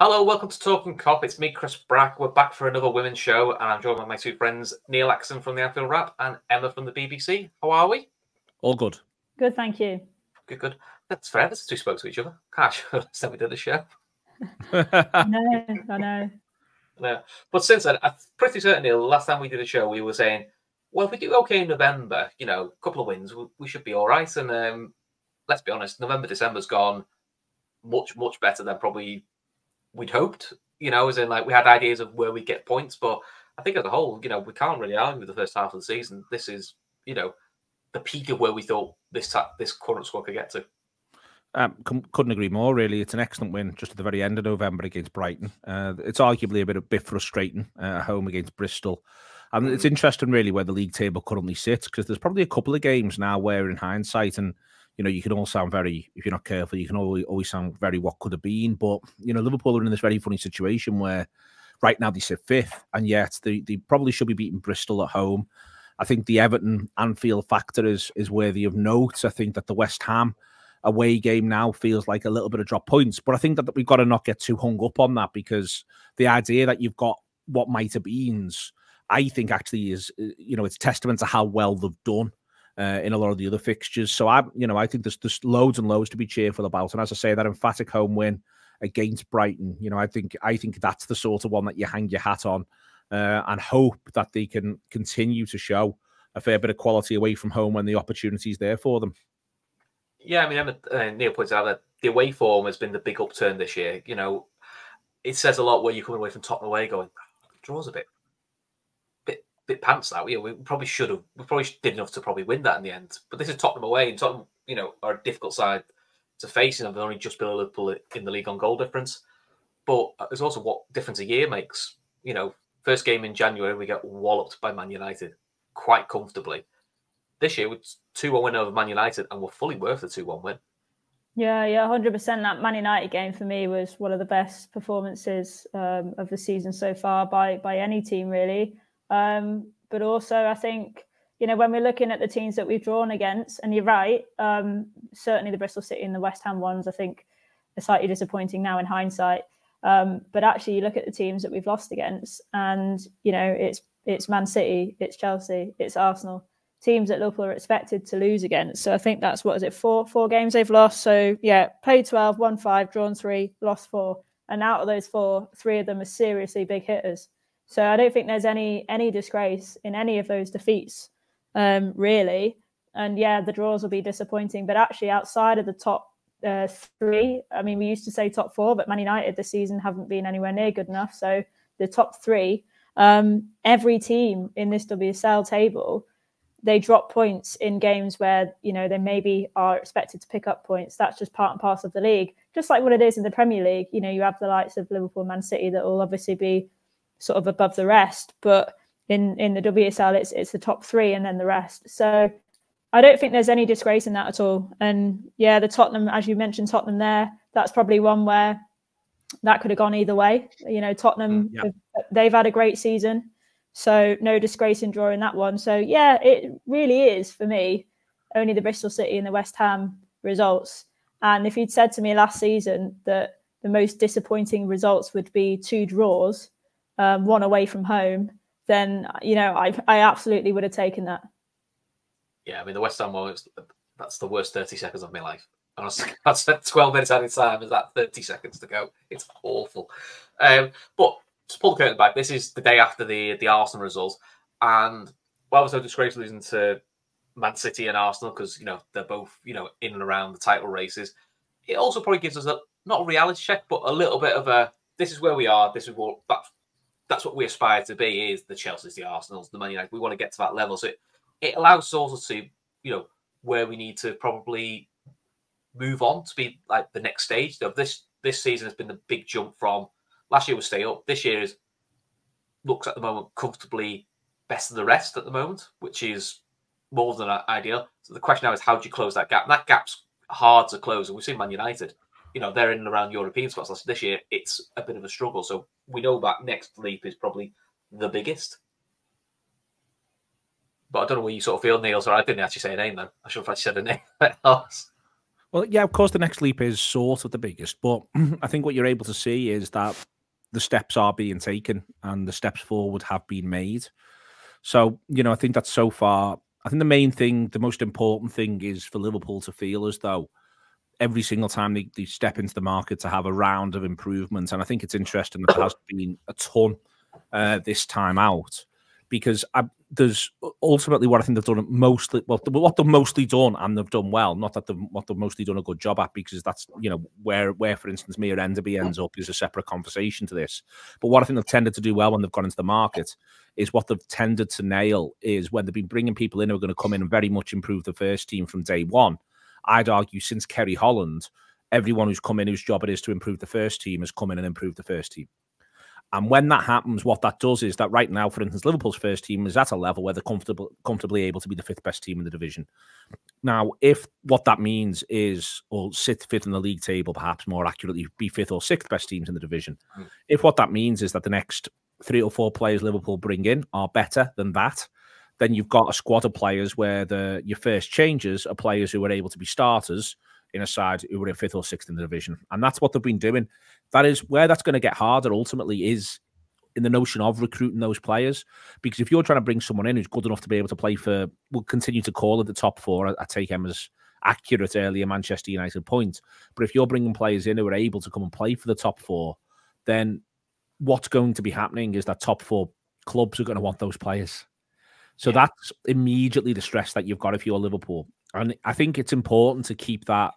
Hello, welcome to Talking Cop. It's me, Chris Brack. We're back for another women's show, and I'm joined by my two friends, Neil Axon from the Anfield Wrap and Emma from the BBC. How are we? All good. Good, thank you. Good, good. That's fair. That's two spoke to each other. Gosh, last time we did the show. No, I know. No. But since then, I'm pretty certain, Neil, last time we did a show, we were saying, well, if we do okay in November, you know, a couple of wins, we should be all right. And let's be honest, November, December's gone much, much better than probably we'd hoped, you know, as in like we had ideas of where we'd get points, but I think as a whole, you know, we can't really argue with the first half of the season. This is, you know, the peak of where we thought this current squad could get to. Couldn't agree more, really. It's an excellent win just at the very end of November against Brighton. It's arguably a bit frustrating at home against Bristol. And it's interesting, really, where the league table currently sits, because there's probably a couple of games now where, in hindsight, and you know, you can all sound very, if you're not careful, you can always sound very what could have been. But, you know, Liverpool are in this very funny situation where right now they sit fifth, and yet they probably should be beating Bristol at home. I think the Everton-Anfield factor is worthy of note. I think that the West Ham away game now feels like a little bit of drop points. But I think that we've got to not get too hung up on that, because the idea that you've got what might have been's, I think actually is, you know, it's testament to how well they've done in a lot of the other fixtures. So, I think there's loads and loads to be cheerful about. And as I say, that emphatic home win against Brighton, you know, I think that's the sort of one that you hang your hat on and hope that they can continue to show a fair bit of quality away from home when the opportunity's there for them. Yeah, I mean, Neil points out that the away form has been the big upturn this year. You know, it says a lot where you're coming away from Tottenham away going, draws a bit pants that. You know, we probably did enough to probably win that in the end. But this is Tottenham away, and Tottenham, you know, are a difficult side to face, and they're only just below Liverpool in the league on goal difference. But there's also what difference a year makes. You know, first game in January we get walloped by Man United quite comfortably. This year with 2-1 win over Man United, and we're fully worth the 2-1 win. Yeah, 100%. That Man United game for me was one of the best performances of the season so far by any team, really. But also, I think, you know, when we're looking at the teams that we've drawn against, and you're right, certainly the Bristol City and the West Ham ones, I think, are slightly disappointing now in hindsight. But actually, you look at the teams that we've lost against, and, you know, it's Man City, it's Chelsea, it's Arsenal, teams that Liverpool are expected to lose against. So I think that's, four games they've lost. So, yeah, played 12, won 5, drawn 3, lost 4. And out of those 4, 3 of them are seriously big hitters. So I don't think there's any disgrace in any of those defeats, really. And yeah, the draws will be disappointing. But actually, outside of the top 3, I mean, we used to say top 4, but Man United this season haven't been anywhere near good enough. So the top 3, every team in this WSL table, they drop points in games where, you know, they maybe are expected to pick up points. That's just part and parcel of the league. Just like what it is in the Premier League, you know, you have the likes of Liverpool, Man City that will obviously be sort of above the rest, but in the WSL it's the top 3 and then the rest. So I don't think there's any disgrace in that at all. And yeah, the Tottenham, as you mentioned, Tottenham there, that's probably one where that could have gone either way. You know, Tottenham, they've had a great season, so no disgrace in drawing that one. So yeah, it really is for me only the Bristol City and the West Ham results. And if you'd said to me last season that the most disappointing results would be 2 draws, one away from home, then, you know, I absolutely would have taken that. Yeah, I mean, the West Ham one, that's the worst 30 seconds of my life. And I spent 12 minutes out of time with that 30 seconds to go. It's awful. But to pull the curtain back, this is the day after the Arsenal results. And while it was so disgraceful losing to Man City and Arsenal, because, you know, they're both, you know, in and around the title races, it also probably gives us a, not a reality check, but a little bit of a, this is where we are, this is what, that's what we aspire to be, is the Chelseas, the Arsenals, the Man United. We want to get to that level. So it allows us also to, you know, where we need to probably move on to be like the next stage. So this season has been the big jump from last year was stay up. This year looks at the moment comfortably best of the rest at the moment, which is more than ideal. So the question now is, how do you close that gap? And that gap's hard to close. And we've seen Man United, you know, they're in and around European spots. This year, it's a bit of a struggle. So we know that next leap is probably the biggest. But I don't know where you sort of feel, Neil. Sorry, I didn't actually say a name then. I should have actually said a name else. Well, yeah, of course, the next leap is sort of the biggest, but I think what you're able to see is that the steps are being taken and the steps forward have been made. So, you know, I think that so far, I think the main thing, the most important thing is for Liverpool to feel as though every single time they step into the market to have a round of improvement. And I think it's interesting that there has been a ton this time out, because there's ultimately what I think they've done mostly, well, what they've mostly done and they've done well, not that they've mostly done a good job at, because that's, you know, where for instance, Mia Enderby ends up is a separate conversation to this. But what I think they've tended to do well when they've gone into the market is what they've tended to nail is when they've been bringing people in who are going to come in and very much improve the first team from day one. I'd argue since Kerry Holland, everyone who's come in whose job it is to improve the first team has come in and improved the first team. And when that happens, what that does is that right now, for instance, Liverpool's first team is at a level where they're comfortably able to be the fifth best team in the division. Now, if what that means is, or sit fifth in the league table, perhaps more accurately, be fifth or sixth best teams in the division. If what that means is that the next 3 or 4 players Liverpool bring in are better than that, then you've got a squad of players where your first changes are players who are able to be starters in a side who were in 5th or 6th in the division. And that's what they've been doing. That is where that's going to get harder ultimately is in the notion of recruiting those players. Because if you're trying to bring someone in who's good enough to be able to play for, we'll continue to call it the top four. I take Emma's accurate earlier Manchester United point. But if you're bringing players in who are able to come and play for the top four, then what's going to be happening is that top four clubs are going to want those players. So that's immediately the stress that you've got if you're Liverpool. And I think it's important to keep that,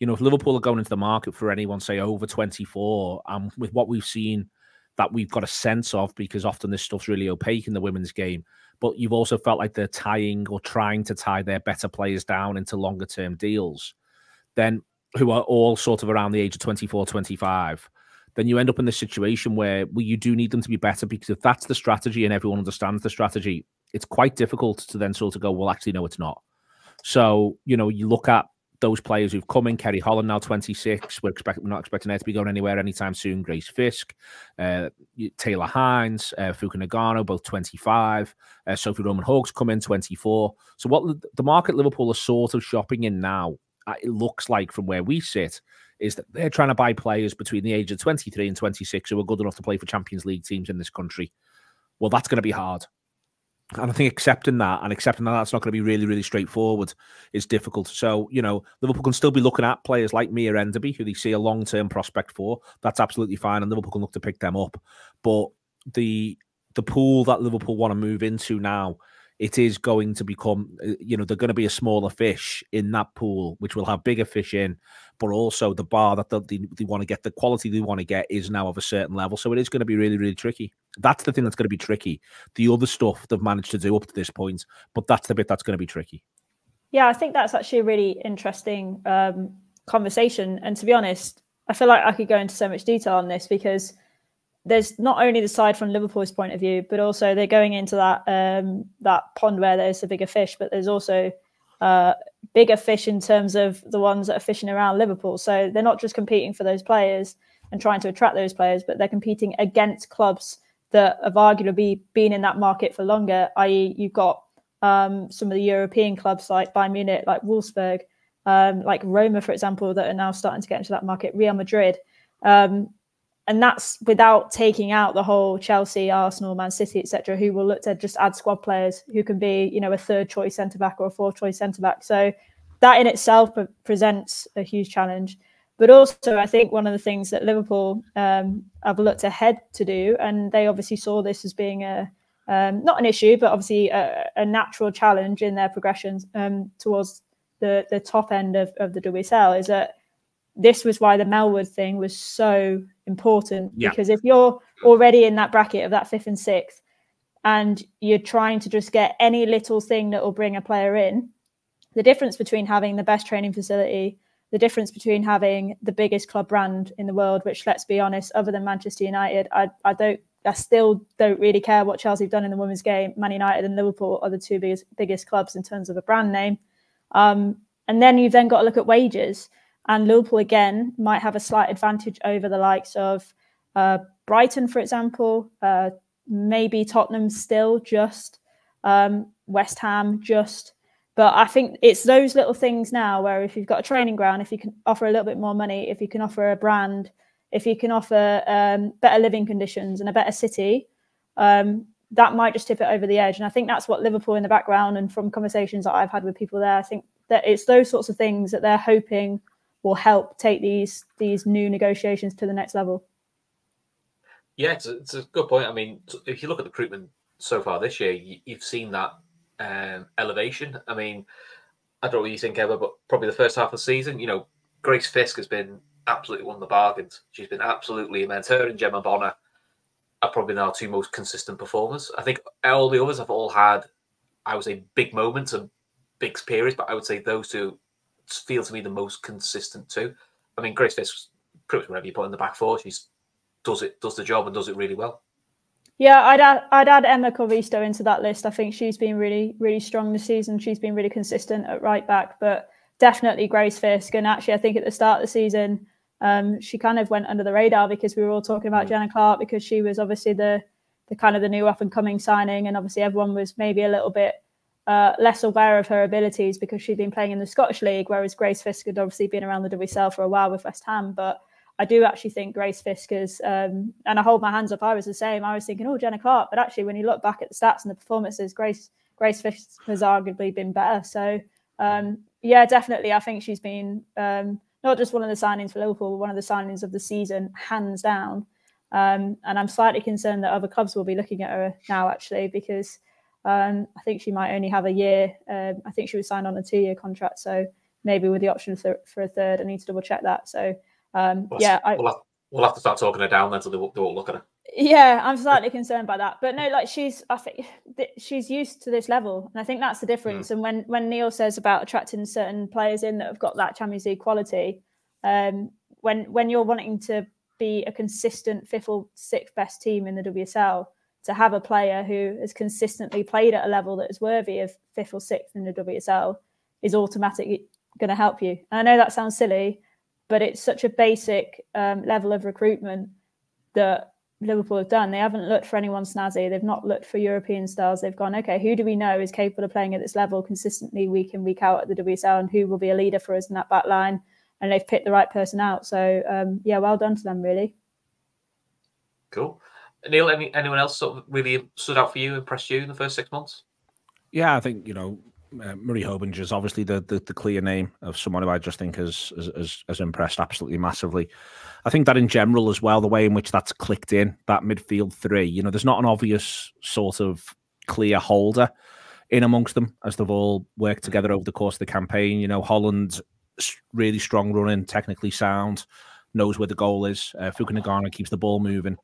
you know, if Liverpool are going into the market for anyone, say, over 24, with what we've seen that we've got a sense of, because often this stuff's really opaque in the women's game, but you've also felt like they're tying or trying to tie their better players down into longer-term deals, then who are all sort of around the age of 24, 25, then you end up in this situation where you do need them to be better, because if that's the strategy and everyone understands the strategy, it's quite difficult to then sort of go, well, actually, no, it's not. So, you know, you look at those players who've come in. Kerry Holland now 26. We're not expecting her to be going anywhere anytime soon. Grace Fisk, Taylor Hines, Fuka Nagano, both 25. Sophie Román Haug's come in 24. So what the market Liverpool are sort of shopping in now, it looks like from where we sit, is that they're trying to buy players between the age of 23 and 26 who are good enough to play for Champions League teams in this country. Well, that's going to be hard. And I think accepting that that's not going to be really, really straightforward is difficult. So, you know, Liverpool can still be looking at players like Mia Enderby, who they see a long-term prospect for. That's absolutely fine. And Liverpool can look to pick them up. But the pool that Liverpool want to move into now, it is going to become, you know, they're going to be a smaller fish in that pool, which will have bigger fish in. But also the bar that they want to get, the quality they want to get is now of a certain level. So it is going to be really, really tricky. That's the thing that's going to be tricky. The other stuff they've managed to do up to this point, but that's the bit that's going to be tricky. Yeah, I think that's actually a really interesting conversation. And to be honest, I feel like I could go into so much detail on this, because there's not only the side from Liverpool's point of view, but also they're going into that that pond where there's a bigger fish, but there's also bigger fish in terms of the ones that are fishing around Liverpool. So they're not just competing for those players and trying to attract those players, but they're competing against clubs that have arguably been in that market for longer, i.e. you've got some of the European clubs like Bayern Munich, like Wolfsburg, like Roma, for example, that are now starting to get into that market, Real Madrid. And that's without taking out the whole Chelsea, Arsenal, Man City, etc., who will look to just add squad players who can be, you know, a third-choice centre-back or a fourth-choice centre-back. So that in itself presents a huge challenge. But also, I think one of the things that Liverpool have looked ahead to do, and they obviously saw this as being a not an issue, but obviously a natural challenge in their progressions towards the top end of the WSL, is that this was why the Melwood thing was so important, because if you're already in that bracket of that 5th and 6th and you're trying to just get any little thing that will bring a player in, the difference between having the best training facility, the difference between having the biggest club brand in the world, which, let's be honest, other than Manchester United, I still don't really care what Chelsea have done in the women's game. Man United and Liverpool are the two biggest clubs in terms of a brand name. And then you've then got to look at wages. And Liverpool, again, might have a slight advantage over the likes of Brighton, for example, maybe Tottenham still, just West Ham, just But I think it's those little things now where if you've got a training ground, if you can offer a little bit more money, if you can offer a brand, if you can offer better living conditions and a better city, that might just tip it over the edge. And I think that's what Liverpool in the background and from conversations that I've had with people there, I think that it's those sorts of things that they're hoping will help take these new negotiations to the next level. Yeah, it's a good point. I mean, if you look at the recruitment so far this year, you've seen that elevation. I mean, I don't know what you think, Emma, but probably the first half of the season, you know, Grace Fisk has been absolutely one of the bargains. She's been absolutely immense. Her and Gemma Bonner are probably now two most consistent performers. I think all the others have all had, I would say, big moments and big periods, but I would say those two feel to me the most consistent too. I mean, Grace Fisk, pretty much whenever you put in the back four, she's does the job and does it really well. Yeah, I'd add Emma Corvisto into that list. I think she's been really, really strong this season. She's been really consistent at right back, but definitely Grace Fisk. And actually, I think at the start of the season, she kind of went under the radar because we were all talking about Jenna Clark because she was obviously the kind of the new up-and-coming signing, and obviously everyone was maybe a little bit less aware of her abilities because she'd been playing in the Scottish League, whereas Grace Fisk had obviously been around the WSL for a while with West Ham. But I do actually think Grace Fisk is, and I hold my hands up, I was the same. I was thinking, oh, Jenna Clark. But actually, when you look back at the stats and the performances, Grace Fisk has arguably been better. So, yeah, definitely. I think she's been not just one of the signings for Liverpool, but one of the signings of the season, hands down. And I'm slightly concerned that other clubs will be looking at her now, actually, because I think she might only have a year. I think she was signed on a 2-year contract. So maybe with the option for a third, I need to double check that. So, we'll have to start talking her down then, so they won't look at her. Yeah, I'm slightly concerned by that, but no, like I think she's used to this level, and I think that's the difference. And when Neil says about attracting certain players in that have got that Champions League quality, when you're wanting to be a consistent 5th or 6th best team in the WSL, to have a player who has consistently played at a level that is worthy of 5th or 6th in the WSL is automatically going to help you. And I know that sounds silly, but it's such a basic level of recruitment that Liverpool have done. They haven't looked for anyone snazzy. They've not looked for European stars. They've gone, okay, who do we know is capable of playing at this level consistently week in, week out at the WSL, and who will be a leader for us in that back line? And they've picked the right person out. So, yeah, well done to them, really. Cool. Neil, anyone else sort of really stood out for you, impressed you in the first 6 months? Yeah, I think, you know, Marie Hobinger is obviously the clear name of someone who I just think has impressed absolutely massively. I think that in general as well, the way in which that's clicked in, that midfield three, you know, there's not an obvious sort of clear holder in amongst them as they've all worked together over the course of the campaign. You know, Holland, really strong running, technically sound, knows where the goal is. Fuka Nagano keeps the ball moving.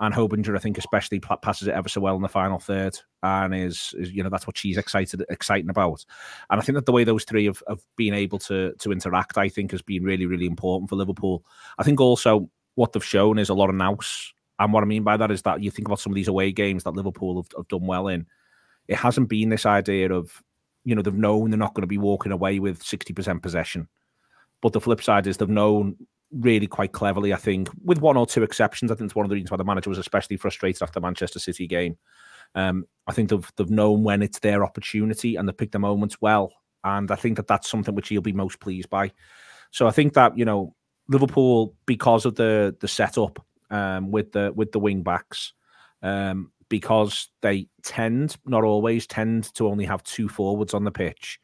And Hobinger, I think, especially passes it ever so well in the final third, and is you know, that's what she's exciting about. And I think that the way those three have been able to interact, I think, has been really, really important for Liverpool. I think also what they've shown is a lot of nous. And what I mean by that is that you think about some of these away games that Liverpool have done well in. It hasn't been this idea of, you know, they've known they're not going to be walking away with 60% possession. But the flip side is they've known, really quite cleverly, I think, with one or two exceptions. I think it's one of the reasons why the manager was especially frustrated after the Manchester City game. I think they've known when it's their opportunity and they picked their moments well. And I think that that's something which he'll be most pleased by. So I think that, you know, Liverpool, because of the setup with the wing backs, because they tend, not always, tend to only have two forwards on the pitch.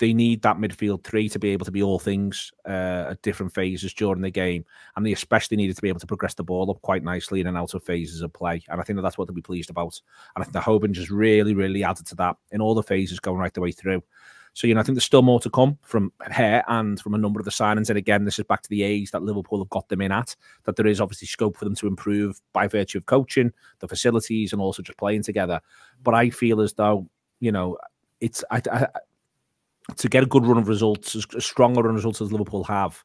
They need that midfield three to be able to be all things at different phases during the game. And they especially needed to be able to progress the ball up quite nicely in and out of phases of play. And I think that that's what they'll be pleased about. And I think that Hobinger just really, really added to that in all the phases going right the way through. So, you know, I think there's still more to come from her and from a number of the signings. And again, this is back to the age that Liverpool have got them in at, that there is obviously scope for them to improve by virtue of coaching, the facilities, and also just playing together. But I feel as though, you know, it's... to get a good run of results, as strong a run of results as Liverpool have,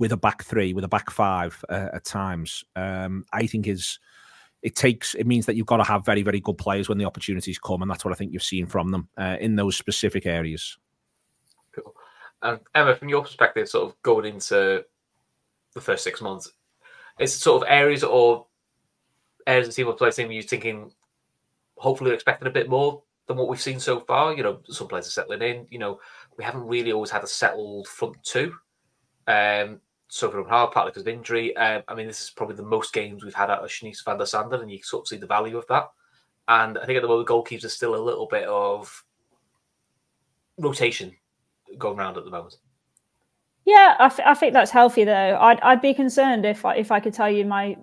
with a back three, with a back five at times, I think it means that you've got to have very, very good players when the opportunities come, and that's what I think you've seen from them in those specific areas. Cool. And Emma, from your perspective, sort of going into the first 6 months, is sort of areas of the team or play team you're thinking, hopefully expecting a bit more than what we've seen so far. You know, some players are settling in. You know, we haven't really always had a settled front two. Sophie Román Haug, partly because of injury. I mean, this is probably the most games we've had out of Shanice van de Sanden, and you sort of see the value of that. And I think at the moment, goalkeepers are still a little bit of rotation going around at the moment. Yeah, I think that's healthy though. I'd be concerned if I could tell you my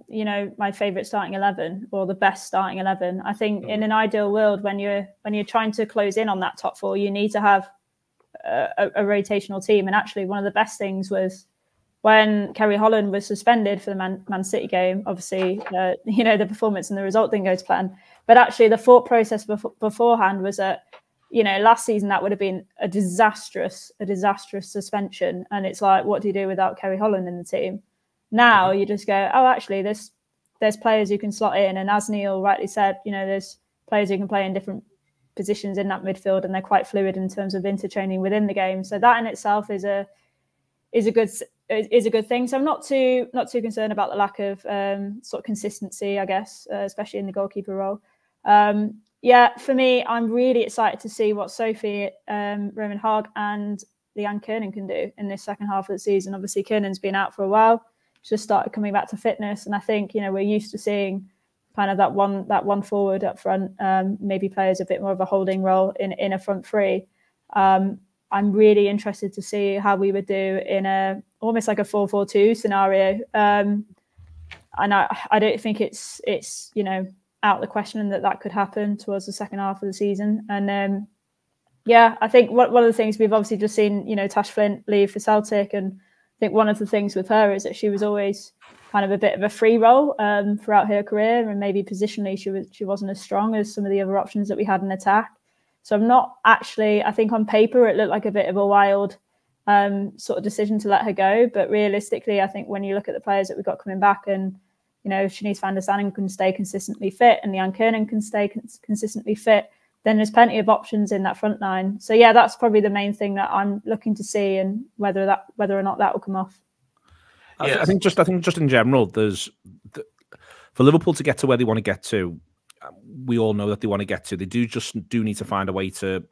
favourite starting 11 or the best starting 11. I think in an ideal world, when you're trying to close in on that top four, you need to have a rotational team. And actually, one of the best things was when Kerry Holland was suspended for the Man City game. Obviously, the performance and the result didn't go to plan. But actually, the thought process beforehand was that, you know, last season that would have been a disastrous suspension. And it's like, what do you do without Kerry Holland in the team? Now you just go, oh, actually, there's players who can slot in. And as Neil rightly said, you know, there's players who can play in different positions in that midfield, and they're quite fluid in terms of interchanging within the game. So that in itself is a good thing. So I'm not too concerned about the lack of sort of consistency, I guess, especially in the goalkeeper role. Yeah, for me, I'm really excited to see what Sophie Román Haug and Leanne Kiernan can do in this second half of the season. Obviously, Kiernan's been out for a while; she's just started coming back to fitness, and I think, you know, we're used to seeing kind of that one forward up front, maybe plays a bit more of a holding role in a front three. I'm really interested to see how we would do in a almost like a 4-4-2 scenario, and I don't think it's you know, out the question that could happen towards the second half of the season. And yeah, I think one of the things we've obviously just seen, you know, Tash Flint leave for Celtic, and I think one of the things with her is that she was always kind of a bit of a free role throughout her career, and maybe positionally she wasn't as strong as some of the other options that we had in attack. So I'm not actually, I think on paper it looked like a bit of a wild sort of decision to let her go, but realistically I think when you look at the players that we've got coming back, and you know, if Shanice van de Sanden can stay consistently fit and Leanne Kiernan can stay consistently fit, then there's plenty of options in that front line. So yeah, that's probably the main thing that I'm looking to see, and whether or not that will come off. Yes. I think just in general, for Liverpool to get to where they want to get to, we all know that they want to get to. They do need to find a way to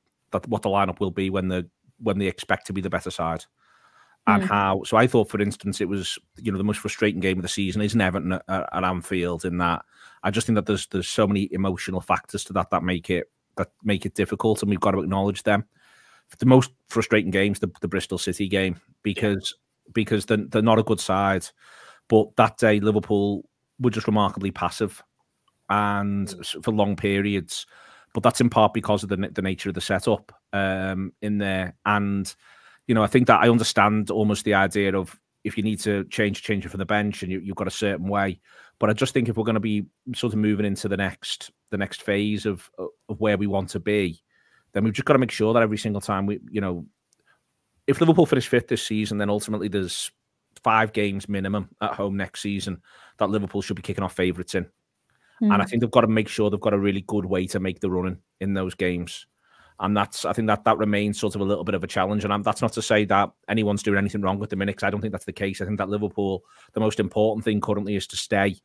what the lineup will be when they expect to be the better side. And how, so I thought, for instance, it was, you know, the most frustrating game of the season is Everton at Anfield, in that I just think that there's so many emotional factors to that make it difficult, and we've got to acknowledge them. The most frustrating game's the Bristol City game, because they're not a good side, but that day Liverpool were just remarkably passive and for long periods, but that's in part because of the nature of the setup in there. And you know, I think that I understand almost the idea of, if you need to change it from the bench, and you've got a certain way. But I just think if we're going to be sort of moving into the next phase of where we want to be, then we've just got to make sure that every single time we, you know, if Liverpool finish fifth this season, then ultimately there's 5 games minimum at home next season that Liverpool should be kicking off favourites in. And I think they've got to make sure they've got a really good way to make the running in those games. And that's, I think that remains sort of a little bit of a challenge. And that's not to say that anyone's doing anything wrong with the minutes. I don't think that's the case. I think that Liverpool, the most important thing currently is to stay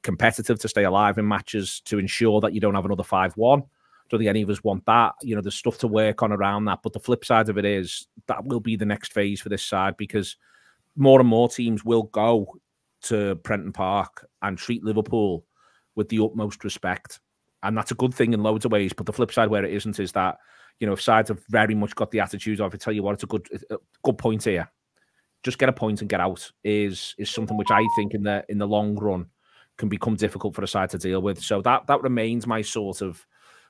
competitive, to stay alive in matches, to ensure that you don't have another 5-1. I don't think any of us want that. You know, there's stuff to work on around that. But the flip side of it is that will be the next phase for this side, because more and more teams will go to Prenton Park and treat Liverpool with the utmost respect. And that's a good thing in loads of ways. But the flip side where it isn't is that, you know, if sides have very much got the attitude of, I tell you what, it's a good point here, just get a point and get out, is something which I think in the long run can become difficult for a side to deal with. So that remains my sort of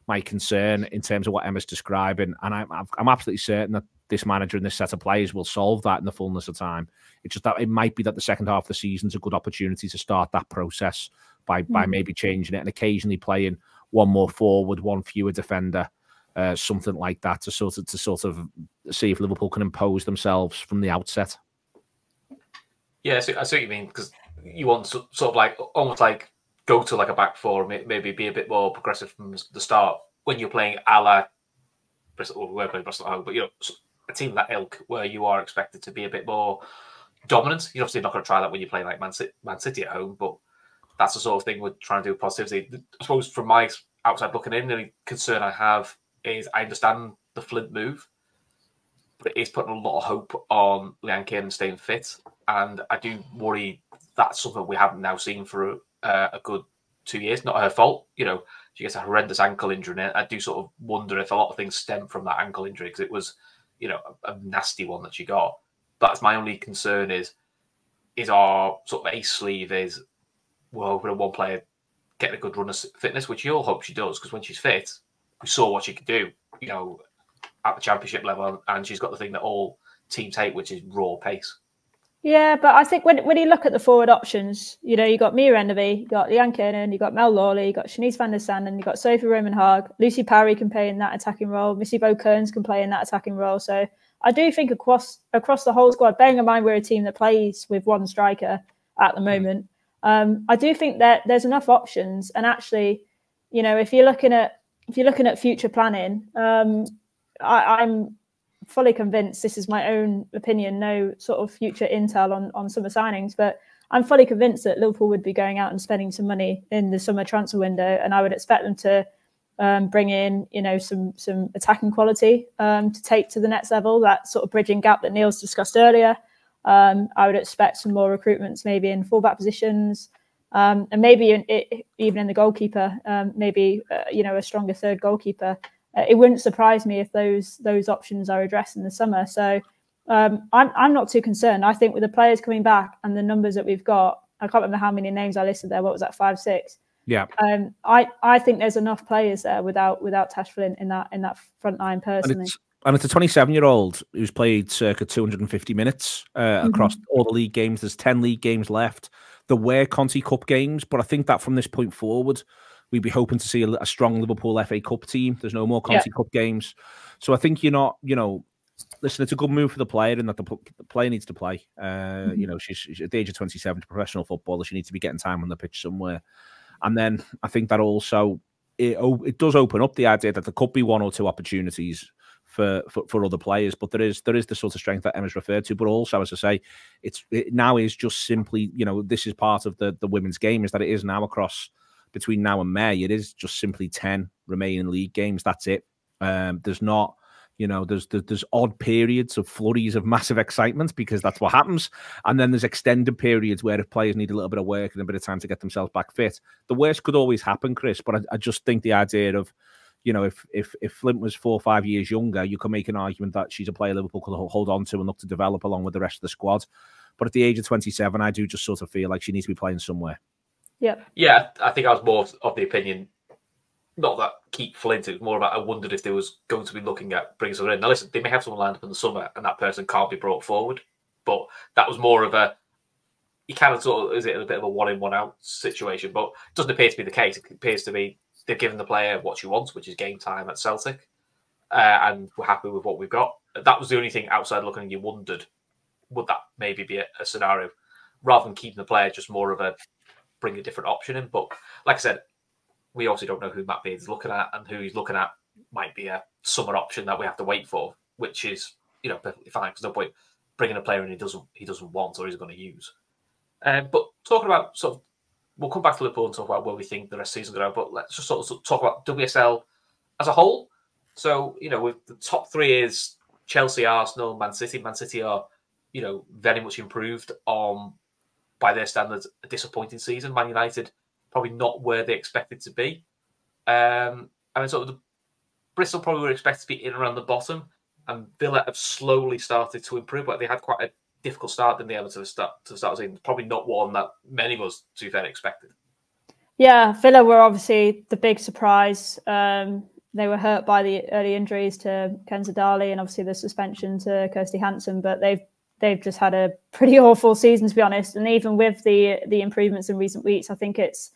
my concern in terms of what Emma's describing. And I'm absolutely certain that this manager and this set of players will solve that in the fullness of time. It's just that it might be that the second half of the season's a good opportunity to start that process by maybe changing it and occasionally playing one more forward, one fewer defender. Something like that to sort of see if Liverpool can impose themselves from the outset. Yeah, so I see what you mean, because you want to sort of like almost like go to like a back four, maybe be a bit more progressive from the start when you're playing a la Bristol. We were playing Bristol at home, but you know, a team that ilk where you are expected to be a bit more dominant. You're obviously not going to try that when you're playing like Man City at home, but that's the sort of thing we're trying to do with positivity. I suppose from my outside looking in, the only concern I have is I understand the Flint move, but it is putting a lot of hope on Leanne Kiernan staying fit. And I do worry that's something we haven't now seen for a good 2 years. Not her fault. You know, she gets a horrendous ankle injury. And I do sort of wonder if a lot of things stem from that ankle injury, because it was, you know, a nasty one that she got. That's my only concern is our sort of ace sleeve is, we're hoping a one player getting a good run of fitness, which you all hope she does, because when she's fit, we saw what she could do, you know, at the championship level, and she's got the thing that all teams hate, which is raw pace. Yeah, but I think when you look at the forward options, you know, you got Mia Enderby, you got Leanne Kiernan, you got Mel Lawley, you got Shanice van de Sanden, you got Sophie Román Haug, Lucy Parry can play in that attacking role, Missy Bo Kearns can play in that attacking role. So I do think across the whole squad, bearing in mind we're a team that plays with one striker at the moment, I do think that there's enough options. And actually, you know, if you're looking at future planning, I'm fully convinced, this is my own opinion, no sort of future intel on summer signings, but I'm fully convinced that Liverpool would be going out and spending some money in the summer transfer window, and I would expect them to bring in, you know, some attacking quality to take to the next level, that sort of bridging gap that Neil's discussed earlier. I would expect some more recruitments, maybe in fullback positions, and maybe even in the goalkeeper, maybe you know, a stronger third goalkeeper. It wouldn't surprise me if those options are addressed in the summer. So I'm not too concerned. I think with the players coming back and the numbers that we've got, I can't remember how many names I listed there. What was that? 5, 6. Yeah. I think there's enough players there without Tash Flint in that front line personally. And it's a 27-year-old who's played circa 250 minutes across all the league games. There's 10 league games left. There were Conti Cup games, but I think that from this point forward, we'd be hoping to see a strong Liverpool FA Cup team. There's no more Conti Cup games. So I think you're not, you know, listen, it's a good move for the player, and that the player needs to play. You know, she's at the age of 27, a professional footballer. She needs to be getting time on the pitch somewhere. And then I think that also, it does open up the idea that there could be 1 or 2 opportunities for other players. But there is the sort of strength that Emma's referred to. But also, as I say, it now is just simply, you know, this is part of the women's game, is that it is now across between now and May. It is just simply 10 remaining league games. That's it. There's not, you know, there's odd periods of flurries of massive excitement, because that's what happens. And then there's extended periods where if players need a little bit of work and a bit of time to get themselves back fit, the worst could always happen, Chris. But I just think the idea of, you know, if Flint was 4 or 5 years younger, you can make an argument that she's a player Liverpool could hold on to and look to develop along with the rest of the squad. But at the age of 27, I do just sort of feel like she needs to be playing somewhere. Yeah. Yeah, I think I was more of the opinion, not that keep Flint, it was more about I wondered if they was going to be looking at bringing someone in. Now listen, they may have someone lined up in the summer and that person can't be brought forward, but that was more of a, you kind of sort of, is it a bit of a one in, one out situation? But it doesn't appear to be the case. It appears to be they've given the player what she wants, which is game time at Celtic, and we're happy with what we've got. That was the only thing outside looking, you wondered, would that maybe be a scenario? Rather than keeping the player, just more of a, bring a different option in. But like I said, we obviously don't know who Matt Beard's looking at, and who he's looking at might be a summer option that we have to wait for, which is, you know, perfectly fine, because no point bringing a player in he doesn't want or he's going to use. But talking about sort of, we'll come back to Liverpool and talk about where we think the rest of the season's going to go, but let's just sort of talk about WSL as a whole. So, you know, with the top three is Chelsea, Arsenal, Man City. Man City are, you know, very much improved on, by their standards, a disappointing season. Man United, probably not where they expected to be. I mean, sort of, Bristol probably were expected to be in around the bottom, and Villa have slowly started to improve, but they had quite a difficult start, didn't they, ever to the start of the season? Probably not one that many of us, to be fair, expected. Yeah, Villa were obviously the big surprise. They were hurt by the early injuries to Kenza Dali and obviously the suspension to Kirsty Hanson, but they've just had a pretty awful season, to be honest. And even with the improvements in recent weeks, I think it's,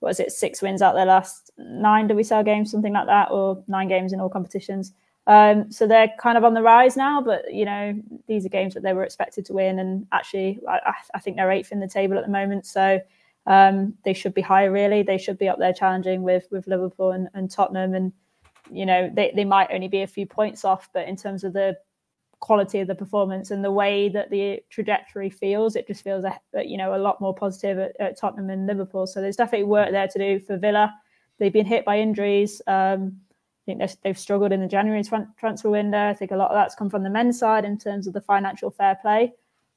what is it, 6 wins out their last 9 WSL games, something like that, or 9 games in all competitions. So they're kind of on the rise now, but, you know, these are games that they were expected to win. And actually, I think they're 8th in the table at the moment. So they should be higher, really. They should be up there challenging with Liverpool and Tottenham. And, you know, they might only be a few points off, but in terms of the quality of the performance and the way that the trajectory feels, it just feels, you know, a lot more positive at Tottenham and Liverpool. So there's definitely work there to do for Villa. They've been hit by injuries. I think they've struggled in the January transfer window. I think a lot of that's come from the men's side in terms of the financial fair play,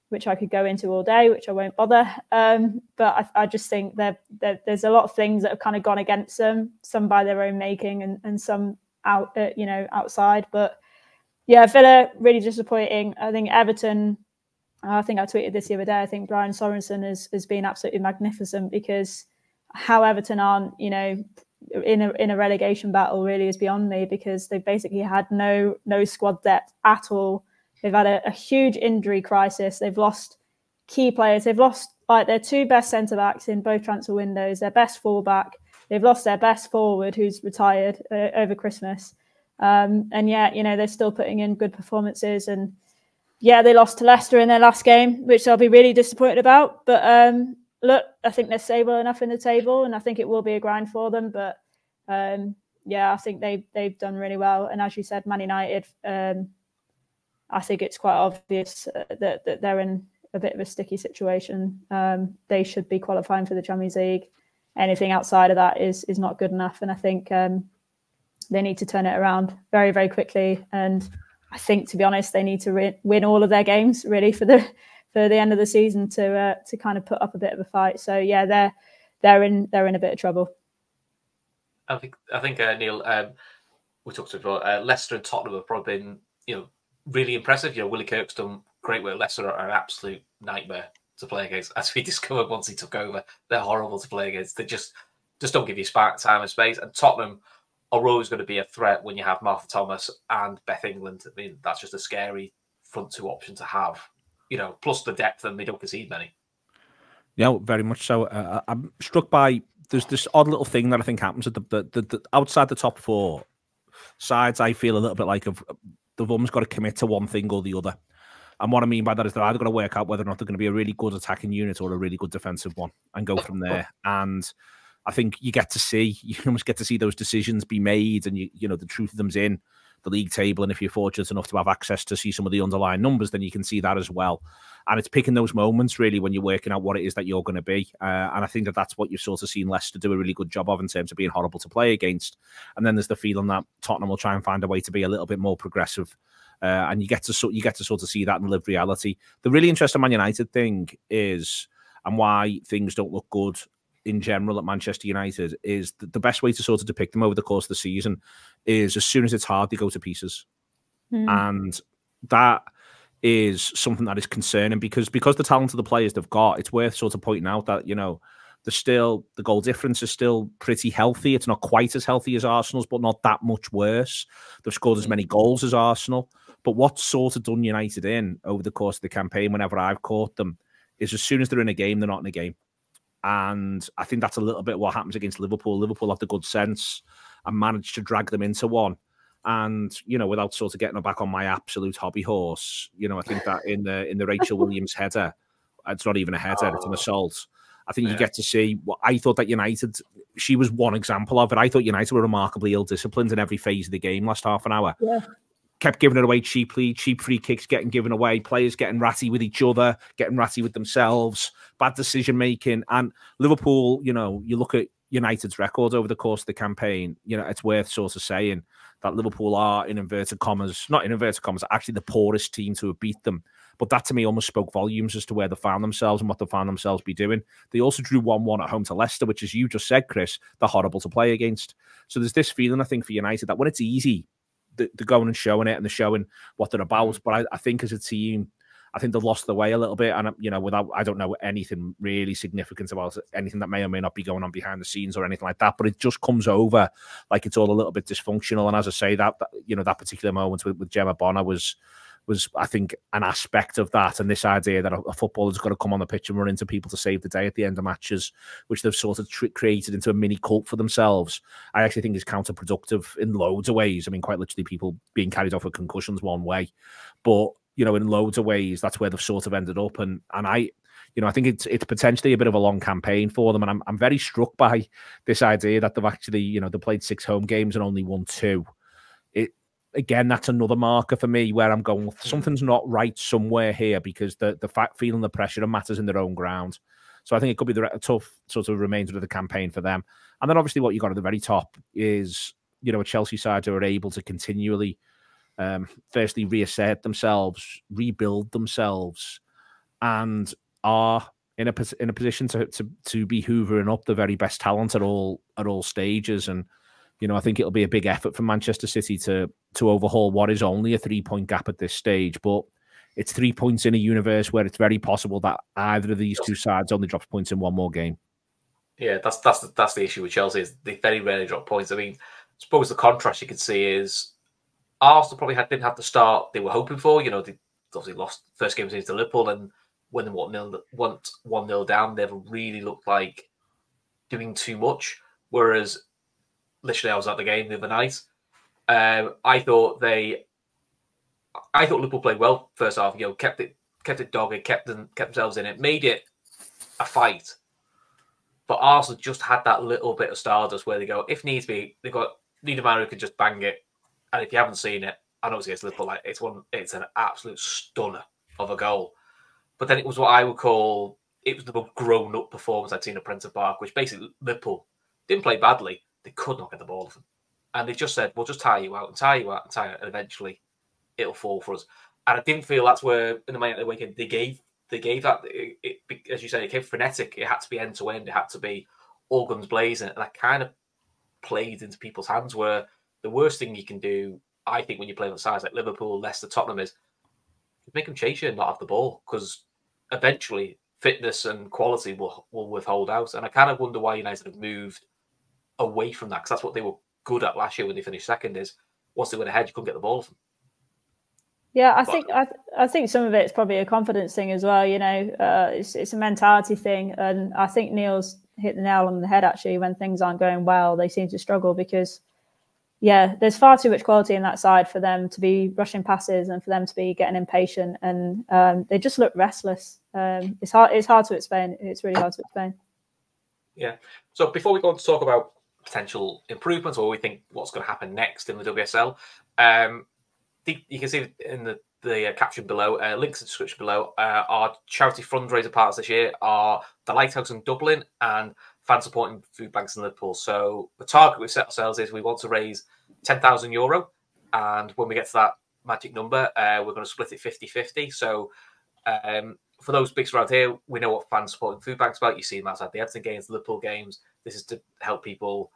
which I could go into all day, which I won't bother. But I just think that there's a lot of things that have kind of gone against them, some by their own making and some out, outside. But yeah, Villa, really disappointing. I think Everton, I think I tweeted this the other day, I think Brian Sorensen has been absolutely magnificent, because how Everton aren't, in a relegation battle really is beyond me, because they've basically had no squad depth at all. They've had a huge injury crisis. They've lost key players. They've lost like their two best centre-backs in both transfer windows, their best full-back. They've lost their best forward, who's retired over Christmas. And yet, they're still putting in good performances. And yeah, they lost to Leicester in their last game, which they'll be really disappointed about. But look, I think they're stable enough in the table, and I think it will be a grind for them. But yeah, I think they've done really well. And as you said, Man United... I think it's quite obvious that they're in a bit of a sticky situation. They should be qualifying for the Champions League. Anything outside of that is not good enough. And I think they need to turn it around very, very quickly. And I think, to be honest, they need to win all of their games really for the end of the season to kind of put up a bit of a fight. So yeah, they're in a bit of trouble. I think Neil, we talked about Leicester and Tottenham have probably been really impressive. Willie Kirk's done great work. Leicester are an absolute nightmare to play against, as we discovered once he took over. They're horrible to play against. They just don't give you spark, time and space. And Tottenham are always going to be a threat when you have Martha Thomas and Beth England. I mean, that's just a scary front two option to have, plus the depth, and they don't concede many. Yeah, very much so. I'm struck by, there's this odd little thing that I think happens at the outside the top four sides. I feel a little bit like they've almost got to commit to one thing or the other. And what I mean by that is they're either going to work out whether or not they're going to be a really good attacking unit or a really good defensive one and go from there. And I think you almost get to see those decisions be made, and the truth of them's in the league table. And if you're fortunate enough to have access to see some of the underlying numbers, then you can see that as well. And it's picking those moments really when you're working out what it is that you're going to be. And I think that's what you've sort of seen Leicester do a really good job of in terms of being horrible to play against. And then there's the feeling that Tottenham will try and find a way to be a little bit more progressive. And you get to sort of see that in lived reality. The really interesting Man United thing is, and why things don't look good in general at Manchester United, is the best way to sort of depict them over the course of the season is as soon as it's hard, they go to pieces. Mm. And that is something that is concerning, because the talent of the players they've got, it's worth sort of pointing out that, the goal difference is still pretty healthy. It's not quite as healthy as Arsenal's, but not that much worse. They've scored as many goals as Arsenal. But what's sort of done United in over the course of the campaign, whenever I've caught them, is as soon as they're in a game, they're not in a game. And I think that's a little bit what happens against Liverpool. Liverpool have the good sense and managed to drag them into one. And, without sort of getting back on my absolute hobby horse, I think that in the Rachel Williams header, it's not even a header, it's an assault. I think you get to see what I thought that United, she was one example of it. I thought United were remarkably ill-disciplined in every phase of the game last half an hour. Yeah. Kept giving it away cheaply, cheap free kicks getting given away, players getting ratty with each other, getting ratty with themselves, bad decision-making. And Liverpool, you look at United's record over the course of the campaign, it's worth sort of saying that Liverpool are, in inverted commas, not in inverted commas, actually the poorest team to have beat them. But that, to me, almost spoke volumes as to where they found themselves and what they found themselves be doing. They also drew 1-1 at home to Leicester, which, as you just said, Chris, they're horrible to play against. So there's this feeling, I think, for United that when it's easy, they're going and showing it, and they're showing what they're about. But I think as a team, I think they've lost their way a little bit. And, I don't know anything really significant about anything that may or may not be going on behind the scenes or anything like that. But it just comes over like it's all a little bit dysfunctional. And as I say, that particular moment with Gemma Bonner was, I think, an aspect of that. And this idea that a footballer's got to come on the pitch and run into people to save the day at the end of matches, which they've sort of created into a mini cult for themselves, I actually think is counterproductive in loads of ways. I mean, quite literally people being carried off with concussions one way. But, in loads of ways, that's where they've sort of ended up. And I think it's potentially a bit of a long campaign for them. And I'm very struck by this idea that they've actually, they played 6 home games and only won 2. Again, that's another marker for me where I'm going, something's not right somewhere here, because the fact feeling the pressure and matters in their own ground. So I think it could be a tough sort of remainder of the campaign for them. And then obviously what you got at the very top is you know, a Chelsea side who are able to continually, firstly, reassert themselves, rebuild themselves, and are in a position to be hoovering up the very best talent at all stages. And you know, I think it'll be a big effort for Manchester City to overhaul what is only a 3-point gap at this stage, but it's 3 points in a universe where it's very possible that either of these two sides only drops points in one more game. Yeah, that's the issue with Chelsea, is they very rarely drop points. I mean, I suppose the contrast you can see is Arsenal probably didn't have the start they were hoping for. You know, they obviously lost the first game to Liverpool, and when they went 1-0 down, they never really looked like doing too much. Whereas, literally, I was at the game the other night. I thought Liverpool played well first half. You know, kept it dogged, kept themselves in it, made it a fight. But Arsenal just had that little bit of stardust where they go, if needs be, they've got Niedermeyer who can just bang it. And if you haven't seen it, I know it's against Liverpool, like it's an absolute stunner of a goal. But then it was what I would call, it was the most grown-up performance I'd seen at Prenton Park, which basically Liverpool didn't play badly. They could not get the ball off them. And they just said, we'll just tire you out, and eventually it'll fall for us. And I didn't feel that's where, in the Man United weekend, they gave that. It, as you said, it came frenetic. It had to be end-to-end. It had to be all guns blazing. And that kind of played into people's hands, where the worst thing you can do, I think, when you play on sides like Liverpool, Leicester, Tottenham, is make them chase you and not have the ball, because eventually fitness and quality will withhold out. And I kind of wonder why United have moved away from that, because that's what they were good at last year when they finished second, is once they went ahead, you couldn't get the ball from them. Yeah, I think some of it's probably a confidence thing as well. You know, it's a mentality thing. And I think Neil's hit the nail on the head, actually. When things aren't going well, they seem to struggle because, yeah, there's far too much quality in that side for them to be rushing passes and for them to be getting impatient. And they just look restless. It's hard to explain. It's really hard to explain. Yeah. So before we go on to talk about potential improvements or we think what's going to happen next in the WSL, you can see in the caption below, links in the description below, our charity fundraiser partners this year are the Lighthouse in Dublin and Fan Supporting Food Banks in Liverpool. So the target we've set ourselves is we want to raise €10,000. And when we get to that magic number, we're going to split it 50-50. So for those bigs around here, we know what Fan Supporting Food Banks about. You see them outside the Everton games, the Liverpool games. This is to help people,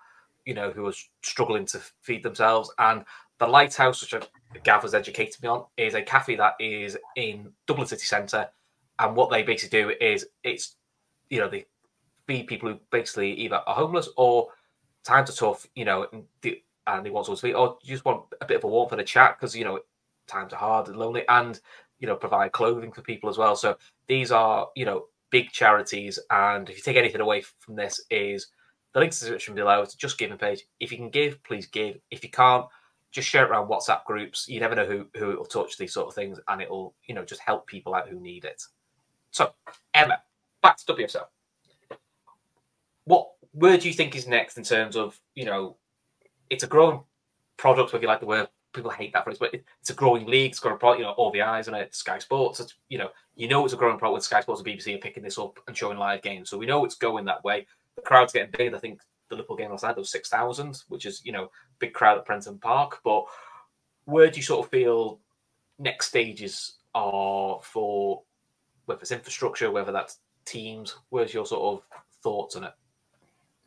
you know, who are struggling to feed themselves. And the Lighthouse, which Gav has educated me on, is a cafe that is in Dublin city centre. And what they basically do is, it's, you know, they feed people who basically either are homeless or times are tough, you know, and they want someone to feed, or you just want a bit of a warmth and a chat because, you know, times are hard and lonely, and, you know, provide clothing for people as well. So these are, you know, big charities. And if you take anything away from this, is the link to the description below. It's a Just Giving page. If you can give, please give. If you can't, just share it around WhatsApp groups. You never know who it will touch, these sort of things, and it'll, you know, just help people out who need it. So, Emma, back to WSL. Where do you think is next in terms of, you know, it's a growing product, if you like the word. People hate that phrase, but it's a growing league. It's got a product, you know, all the eyes on it. Sky Sports, it's, you know, it's a growing product when Sky Sports and BBC are picking this up and showing live games. So we know it's going that way. The crowd's getting big. I think the Liverpool game last night, there was 6,000, which is, you know, big crowd at Prenton Park. But where do you sort of feel next stages are for, whether it's infrastructure, whether that's teams? Where's your sort of thoughts on it?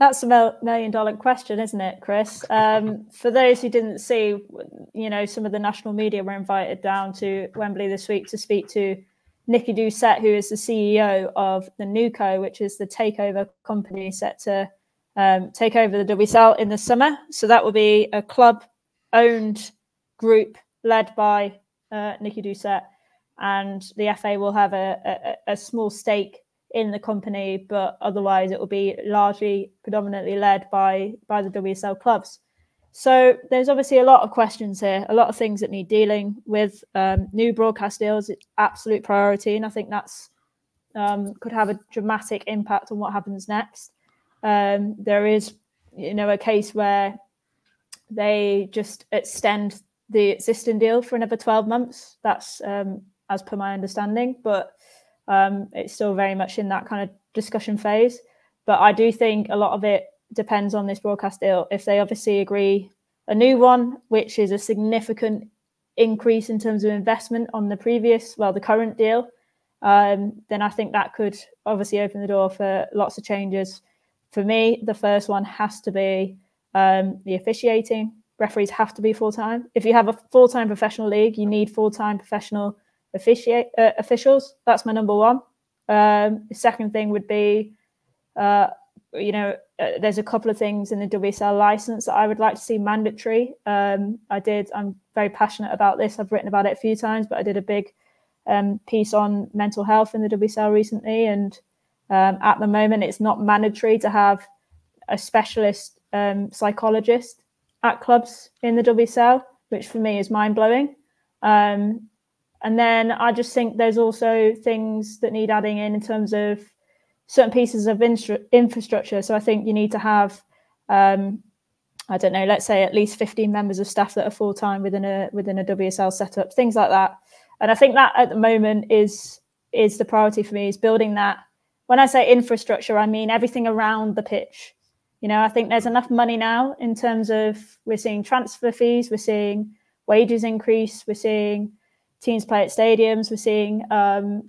That's a million-dollar question, isn't it, Chris? For those who didn't see, you know, some of the national media were invited down to Wembley this week to speak to Nikki Doucet, who is the CEO of the NewCo, which is the takeover company set to take over the WSL in the summer. So that will be a club-owned group led by Nikki Doucet, and the FA will have a small stake in the company, but otherwise it will be largely predominantly led by the WSL clubs. So there's obviously a lot of questions here, a lot of things that need dealing with. New broadcast deals, it's absolute priority, and I think that's could have a dramatic impact on what happens next. There is, you know, a case where they just extend the existing deal for another 12 months. That's as per my understanding, but it's still very much in that kind of discussion phase. But I do think a lot of it depends on this broadcast deal. If they obviously agree a new one, which is a significant increase in terms of investment on the previous, well, the current deal, then I think that could obviously open the door for lots of changes. For me, the first one has to be the officiating. Referees have to be full-time. If you have a full-time professional league, you need full-time professional officials. That's my number one. The second thing would be, you know, there's a couple of things in the WSL license that I would like to see mandatory. I'm very passionate about this. I've written about it a few times, but I did a big piece on mental health in the WSL recently. And at the moment, it's not mandatory to have a specialist psychologist at clubs in the WSL, which for me is mind-blowing. And then I just think there's also things that need adding in terms of certain pieces of infrastructure. So I think you need to have, I don't know, let's say at least 15 members of staff that are full-time within a WSL setup, things like that. And I think that at the moment is the priority for me, is building that. When I say infrastructure, I mean everything around the pitch. You know, I think there's enough money now in terms of, we're seeing transfer fees, we're seeing wages increase, we're seeing teams play at stadiums, we're seeing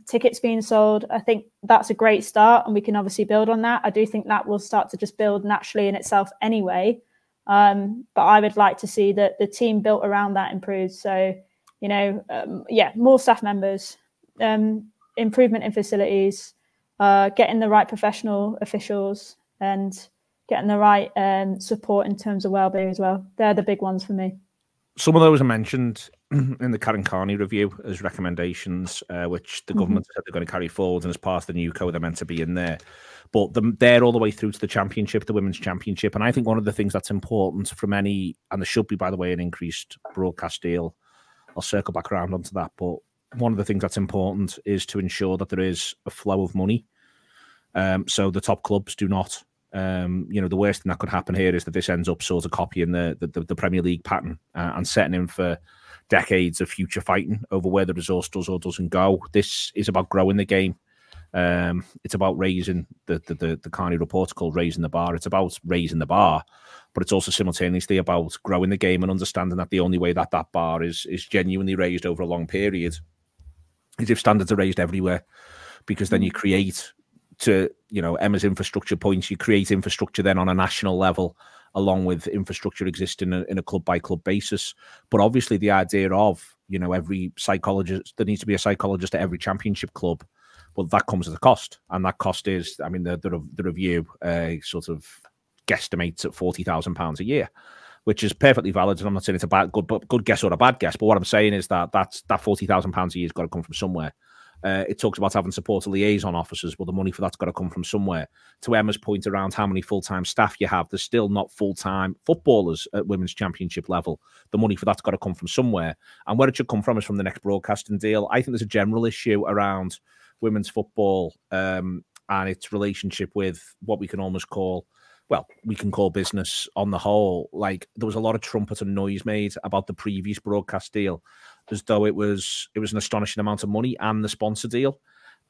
tickets being sold. I think that's a great start, and we can obviously build on that. I do think that will start to just build naturally in itself anyway. But I would like to see that the team built around that improves. So, you know, yeah, more staff members, improvement in facilities, getting the right professional officials and getting the right support in terms of wellbeing as well. They're the big ones for me. Some of those are mentioned in the Karen Carney review as recommendations, which the government said they're going to carry forward, and as part of the new code, they're meant to be in there. But they're all the way through to the championship, the women's championship. And I think one of the things that's important from any, and there should be, by the way, an increased broadcast deal. I'll circle back around onto that. But one of the things that's important is to ensure that there is a flow of money. So the top clubs do not, you know, the worst thing that could happen here is that this ends up sort of copying the Premier League pattern and setting in for decades of future fighting over where the resource does or doesn't go. This is about growing the game. It's about raising the Carney report called Raising the Bar. It's about raising the bar, but it's also simultaneously about growing the game and understanding that the only way that that bar is genuinely raised over a long period is if standards are raised everywhere, because then you create, to, you know, Emma's infrastructure points, you create infrastructure then on a national level, along with infrastructure existing in a club-by-club basis. But obviously the idea of, you know, every psychologist, there needs to be a psychologist at every championship club. Well, that comes at a cost. And that cost is, I mean, the review sort of guesstimates at £40,000 a year, which is perfectly valid. And I'm not saying it's a bad, good guess or a bad guess. But what I'm saying is that £40,000 a year has got to come from somewhere. It talks about having supporter liaison officers. Well, the money for that's got to come from somewhere. To Emma's point around how many full-time staff you have, there's still not full-time footballers at women's championship level. The money for that's got to come from somewhere. And where it should come from is from the next broadcasting deal. I think there's a general issue around women's football and its relationship with what we can almost call, well, we can call business on the whole. Like, there was a lot of trumpet and noise made about the previous broadcast deal, as though it was an astonishing amount of money and the sponsor deal.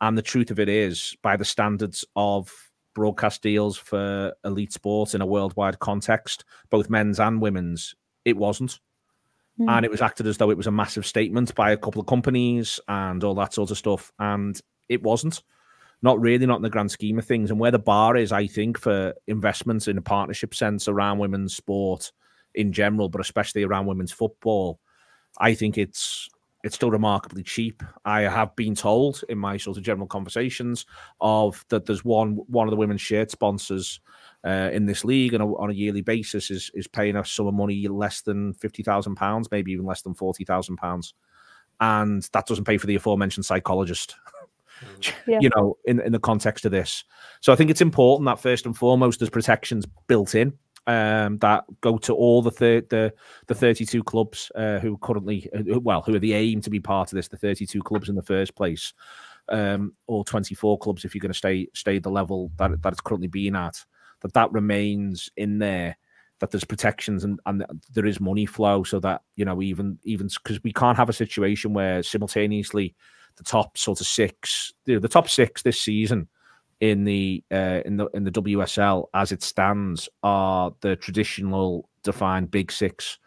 And the truth of it is, by the standards of broadcast deals for elite sports in a worldwide context, both men's and women's, it wasn't. And it was acted as though it was a massive statement by a couple of companies and all that sort of stuff. And it wasn't. Not really, not in the grand scheme of things. And where the bar is, I think, for investments in a partnership sense around women's sport in general, but especially around women's football, I think it's still remarkably cheap. I have been told in my sort of general conversations that there's one of the women's shirt sponsors in this league, and on a yearly basis is paying us some money less than £50,000, maybe even less than £40,000, and that doesn't pay for the aforementioned psychologist. Yeah. You know, in the context of this, so I think it's important that first and foremost there's protections built in that go to all the 32 clubs who currently, well, who are the aim to be part of this, the 32 clubs in the first place, or 24 clubs if you're going to stay at the level that it's currently being at, that remains in there, that there's protections and there is money flow, so that, you know, even because we can't have a situation where simultaneously the top sort of six, you know, the top six this season in the WSL as it stands are the traditional defined big six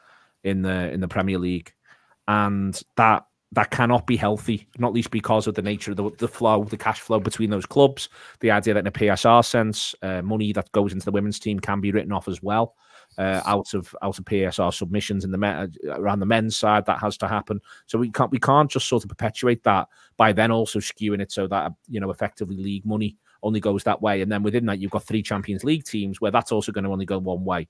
in the Premier League, and that cannot be healthy, not least because of the nature of the cash flow between those clubs. The idea that in a PSR sense, money that goes into the women's team can be written off as well, out of PSR submissions in the around the men's side. That has to happen. So we can't just sort of perpetuate that by then also skewing it so that, you know, effectively league money only goes that way. And then within that, you've got three Champions League teams where that's also going to only go one way.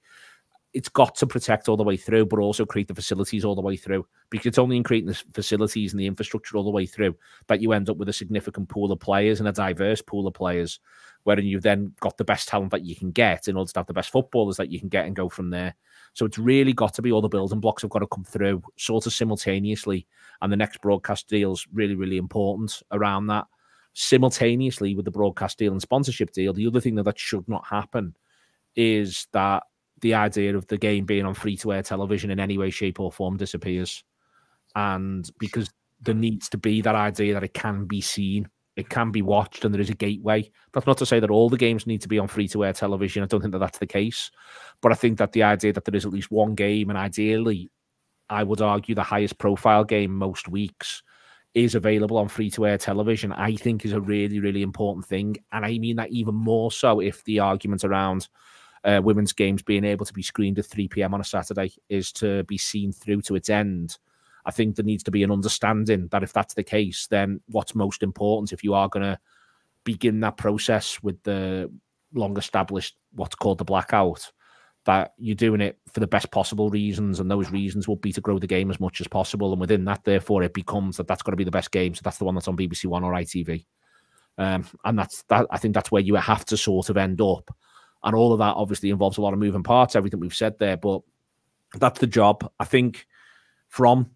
It's got to protect all the way through, but also create the facilities all the way through, because it's only in creating the facilities and the infrastructure all the way through that you end up with a significant pool of players and a diverse pool of players, wherein you've then got the best talent that you can get in order to have the best footballers that you can get and go from there. So it's really got to be, all the building blocks have got to come through sort of simultaneously, and the next broadcast deal is really, really important around that. Simultaneously with the broadcast deal and sponsorship deal, the other thing that should not happen is that the idea of the game being on free-to-air television in any way, shape, or form disappears. And because there needs to be that idea that it can be seen, it can be watched, and there is a gateway. That's not to say that all the games need to be on free-to-air television. I don't think that that's the case. But I think that the idea that there is at least one game, and ideally, I would argue the highest profile game most weeks is available on free-to-air television, I think is a really, really important thing. And I mean that even more so if the argument around women's games being able to be screened at 3 PM on a Saturday is to be seen through to its end. I think there needs to be an understanding that if that's the case, then what's most important if you are going to begin that process with the long-established what's called the blackout, that you're doing it for the best possible reasons, and those reasons will be to grow the game as much as possible. And within that, therefore, it becomes that that's got to be the best game, so that's the one that's on BBC One or ITV. And that's that. I think that's where you have to sort of end up. And all of that obviously involves a lot of moving parts, everything we've said there, but that's the job. I think from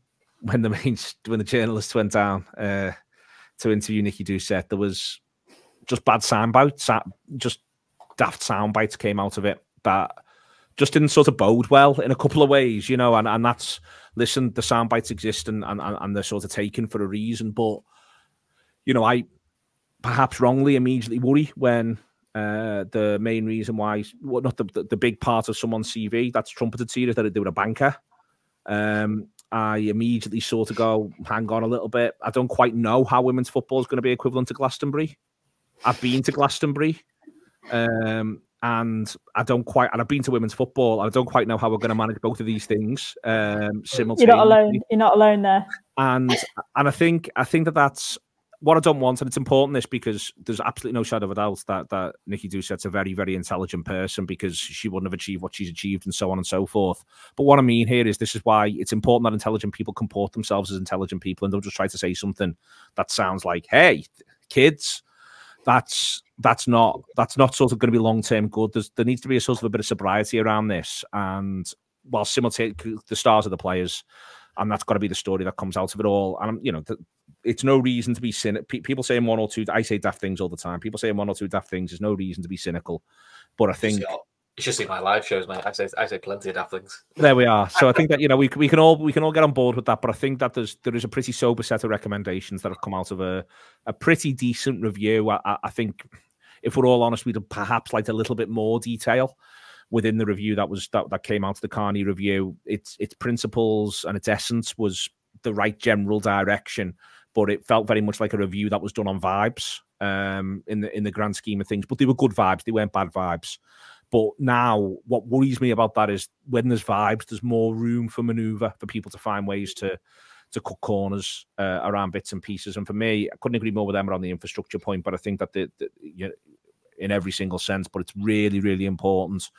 when the journalists went down to interview Nikki Doucet, there was just bad soundbites, just daft soundbites came out of it that just didn't sort of bode well in a couple of ways, you know, and that's, listen, the soundbites exist and they're sort of taken for a reason, but, you know, I perhaps wrongly immediately worry when the main reason why, well, not the big part of someone's CV that's trumpeted to you is that they were a banker. I immediately sort of go, hang on a little bit. I don't quite know how women's football is going to be equivalent to Glastonbury. I've been to Glastonbury, and I don't quite, and I've been to women's football. I don't quite know how we're going to manage both of these things simultaneously. You're not alone. You're not alone there. And I think that that's what I don't want, and it's important this, because there's absolutely no shadow of a doubt that Nikki Doucet's a very, very intelligent person, because she wouldn't have achieved what she's achieved and so on and so forth. But what I mean here is this is why it's important that intelligent people comport themselves as intelligent people and don't just try to say something that sounds like, hey, kids, that's not sort of going to be long-term good. There needs to be a sort of a bit of sobriety around this, and while simultaneously the stars are the players, and that's got to be the story that comes out of it all. And, you know, it's no reason to be cynical. People saying one or two, I say daft things all the time. People saying one or two daft things, there's no reason to be cynical. But I think you should see my live shows, mate. I say plenty of daft things. There we are. So I think that, you know, we can all get on board with that. But I think that there is a pretty sober set of recommendations that have come out of a pretty decent review. I think if we're all honest, we'd have perhaps liked a little bit more detail within the review that came out of the Carney review. Its principles and its essence was the right general direction, but it felt very much like a review that was done on vibes in the grand scheme of things. But they were good vibes. They weren't bad vibes. But now what worries me about that is when there's vibes, there's more room for manoeuvre for people to find ways to cut corners around bits and pieces. And for me, I couldn't agree more with Emma on the infrastructure point, but I think that you know, in every single sense, but it's really, really important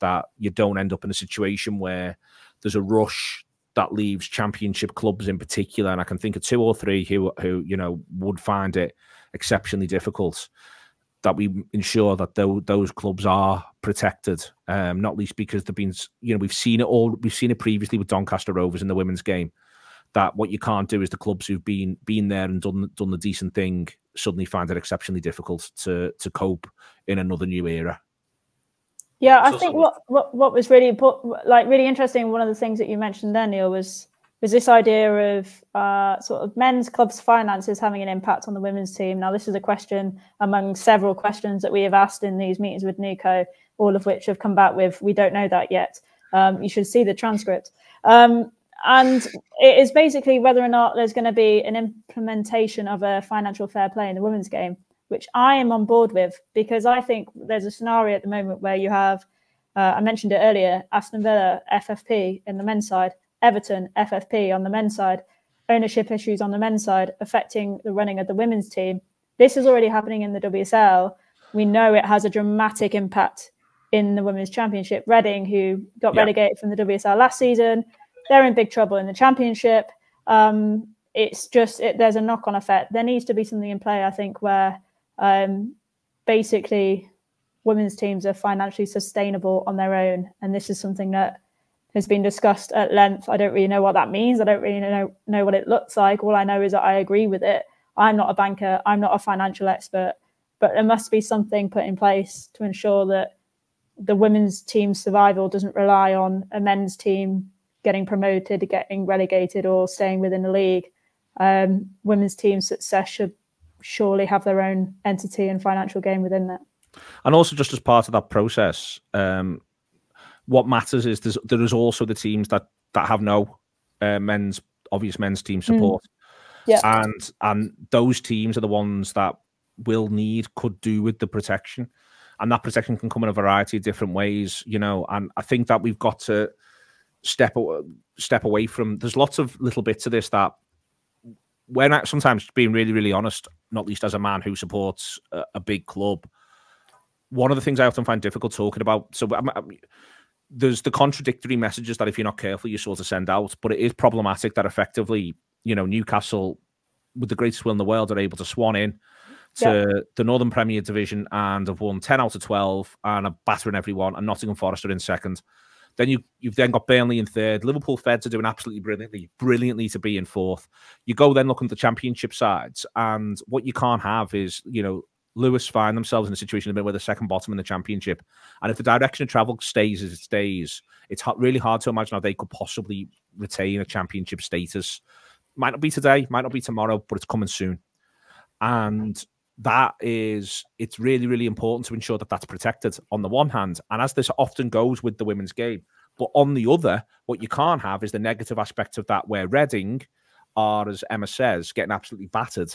that you don't end up in a situation where there's a rush that leaves championship clubs in particular, and I can think of two or three who you know would find it exceptionally difficult, that we ensure that those clubs are protected, not least because they've been, you know, we've seen it previously with Doncaster Rovers in the women's game, that what you can't do is the clubs who've been there and done the decent thing suddenly find it exceptionally difficult to cope in another new era. Yeah, I think what was really important, like really interesting, one of the things that you mentioned there, Neil, was was this idea of sort of men's clubs' finances having an impact on the women's team. Now, this is a question among several questions that we have asked in these meetings with Nico, all of which have come back with, we don't know that yet. You should see the transcript. And it is basically whether or not there's going to be an implementation of a financial fair play in the women's game, which I am on board with, because I think there's a scenario at the moment where you have, I mentioned it earlier, Aston Villa, FFP in the men's side, Everton, FFP on the men's side, ownership issues on the men's side affecting the running of the women's team. This is already happening in the WSL. We know it has a dramatic impact in the Women's Championship. Reading, who got relegated from the WSL last season, they're in big trouble in the Championship. It's just, there's a knock-on effect. There needs to be something in play, I think, where basically women's teams are financially sustainable on their own. And this is something that has been discussed at length. I don't really know what that means. I don't really know what it looks like. All I know is that I agree with it. I'm not a banker. I'm not a financial expert. But there must be something put in place to ensure that the women's team's survival doesn't rely on a men's team getting promoted, getting relegated, or staying within the league. Women's team success should surely have their own entity and financial gain within that. And also, just as part of that process, what matters is there is also the teams that have no men's team support, and those teams are the ones that will need, could do with the protection, and that protection can come in a variety of different ways, you know. And I think that we've got to step away from. There's lots of little bits of this that, when sometimes being really, really honest, not least as a man who supports a big club, one of the things I often find difficult talking about. So there's the contradictory messages that if you're not careful, you sort of send out. But it is problematic that effectively, you know, Newcastle, with the greatest will in the world, are able to swan in to the Northern Premier Division and have won 10 out of 12 and are battering everyone, and Nottingham Forest are in second. Then you've then got Burnley in third. Liverpool Feds are doing absolutely brilliantly to be in fourth. You go then looking at the Championship sides, and what you can't have is, you know, Lewis find themselves in a situation where they're second bottom in the Championship. And if the direction of travel stays as it stays, it's really hard to imagine how they could possibly retain a Championship status. Might not be today, might not be tomorrow, but it's coming soon. And that is, it's really, really important to ensure that that's protected on the one hand. And as this often goes with the women's game, but on the other, what you can't have is the negative aspect of that, where Reading are, as Emma says, getting absolutely battered,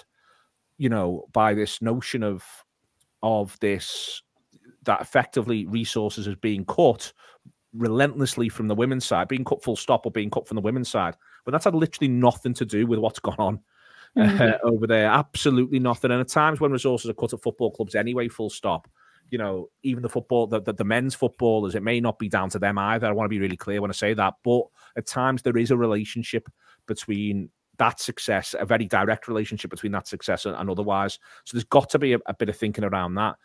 you know, by this notion of this, that effectively resources is being cut relentlessly from the women's side, being cut full stop, or being cut from the women's side. But that's had literally nothing to do with what's gone on over there. Absolutely nothing. And at times when resources are cut at football clubs anyway, full stop, you know, even the men's footballers, it may not be down to them either. I want to be really clear when I say that. But at times there is a relationship between that success, a very direct relationship between that success and otherwise. So there's got to be a bit of thinking around that.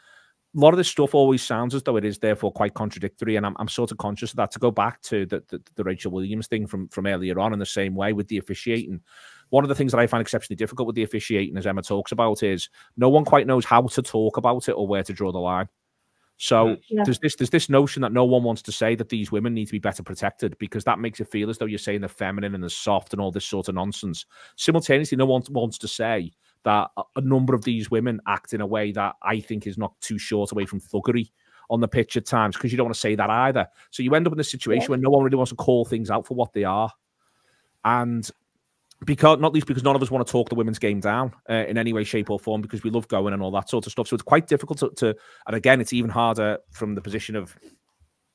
A lot of this stuff always sounds as though it is therefore quite contradictory, and I'm sort of conscious of that. To go back to the Rachel Williams thing from earlier on, in the same way with the officiating, one of the things that I find exceptionally difficult with the officiating, as Emma talks about, is no one quite knows how to talk about it or where to draw the line. So there's this notion that no one wants to say that these women need to be better protected, because that makes it feel as though you're saying they're feminine and they're soft and all this sort of nonsense. Simultaneously, no one wants to say that a number of these women act in a way that I think is not too short away from thuggery on the pitch at times, because you don't want to say that either. So you end up in this situation where no one really wants to call things out for what they are. And because, not least because none of us want to talk the women's game down in any way, shape or form, because we love going and all that sort of stuff. So it's quite difficult to, and again, it's even harder from the position of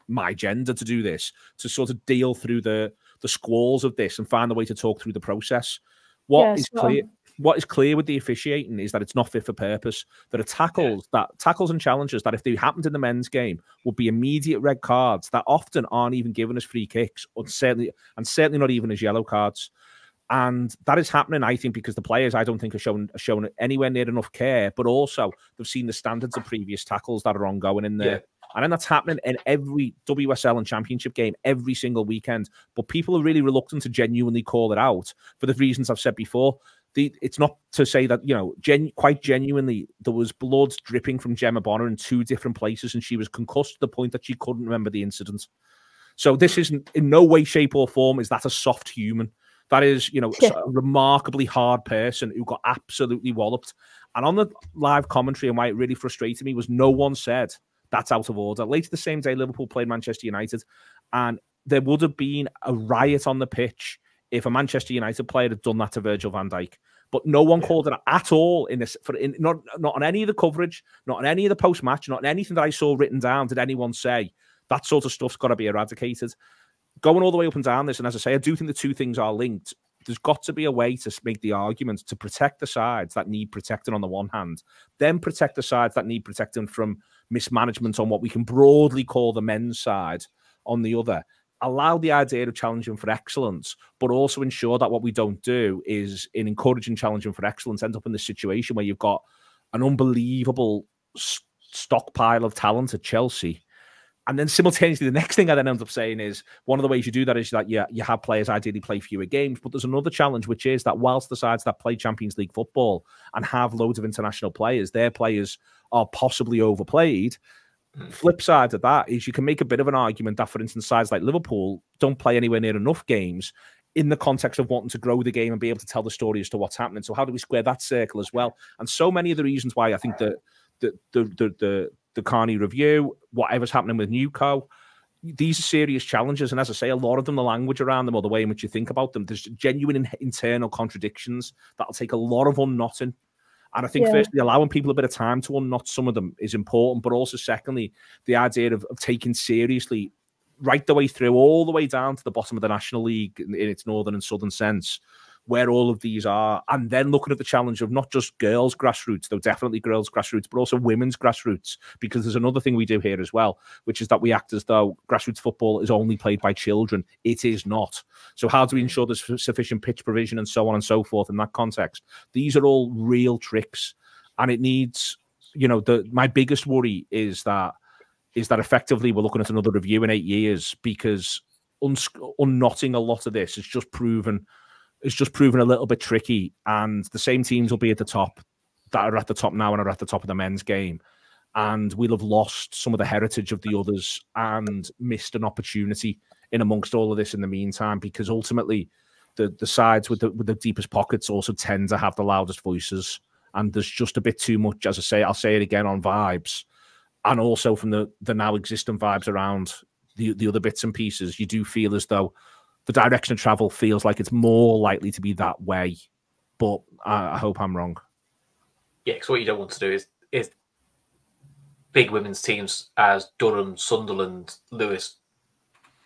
my gender to do this, to sort of deal through the squalls of this and find a way to talk through the process. What is clear with the officiating is that it's not fit for purpose. There are tackles and challenges that, if they happened in the men's game, would be immediate red cards that often aren't even given as free kicks, or certainly not even as yellow cards. And that is happening, I think, because the players, I don't think, are shown anywhere near enough care, but also they've seen the standards of previous tackles that are ongoing in there. Yeah. And then that's happening in every WSL and Championship game every single weekend. But people are really reluctant to genuinely call it out for the reasons I've said before. It's not to say that, you know, quite genuinely, there was blood dripping from Gemma Bonner in two different places, and she was concussed to the point that she couldn't remember the incident. So this isn't, in no way, shape or form, is that a soft human. That is, you know, a remarkably hard person who got absolutely walloped. And on the live commentary, and why it really frustrated me was no one said that's out of order. Later the same day, Liverpool played Manchester United, and there would have been a riot on the pitch if a Manchester United player had done that to Virgil van Dijk. But no one called it at all in this. Not on any of the coverage, not on any of the post match, not on anything that I saw written down. Did anyone say that sort of stuff's got to be eradicated? Going all the way up and down this, and as I say, I do think the two things are linked. There's got to be a way to make the argument to protect the sides that need protecting on the one hand, then protect the sides that need protecting from mismanagement on what we can broadly call the men's side on the other. Allow the idea of challenging for excellence, but also ensure that what we don't do is, in encouraging challenging for excellence, end up in this situation where you've got an unbelievable stockpile of talent at Chelsea. And then simultaneously, the next thing I then end up saying is one of the ways you do that is that you have players ideally play fewer games, but there's another challenge, which is that whilst the sides that play Champions League football and have loads of international players, their players are possibly overplayed. Flip side of that is you can make a bit of an argument that, for instance, sides like Liverpool don't play anywhere near enough games in the context of wanting to grow the game and be able to tell the story as to what's happening. So how do we square that circle as well? And so many of the reasons why I think that the Carney review, whatever's happening with Newco, these are serious challenges. And as I say, a lot of them, the language around them or the way in which you think about them, there's genuine internal contradictions that'll take a lot of unknotting. And I think, firstly, allowing people a bit of time to unknot some of them is important. But also, secondly, the idea of taking seriously, right the way through, all the way down to the bottom of the National League in its northern and southern sense, where all of these are. And then looking at the challenge of not just girls' grassroots, though definitely girls' grassroots, but also women's grassroots, because there's another thing we do here as well, which is that we act as though grassroots football is only played by children. It is not. So how do we ensure there's sufficient pitch provision and so on and so forth in that context? These are all real tricks. And it needs, you know, my biggest worry is that effectively we're looking at another review in 8 years, because unknotting a lot of this is just proven... It's just proven a little bit tricky, and the same teams will be at the top that are at the top now and are at the top of the men's game, and we'll have lost some of the heritage of the others and missed an opportunity in amongst all of this in the meantime, because ultimately the sides with the deepest pockets also tend to have the loudest voices, and there's just a bit too much, as I say, I'll say it again, on vibes, and also from the now existing vibes around the other bits and pieces. You do feel as though the direction of travel feels like it's more likely to be that way, but I hope I'm wrong. Yeah, because what you don't want to do is big women's teams as Durham, Sunderland, Lewis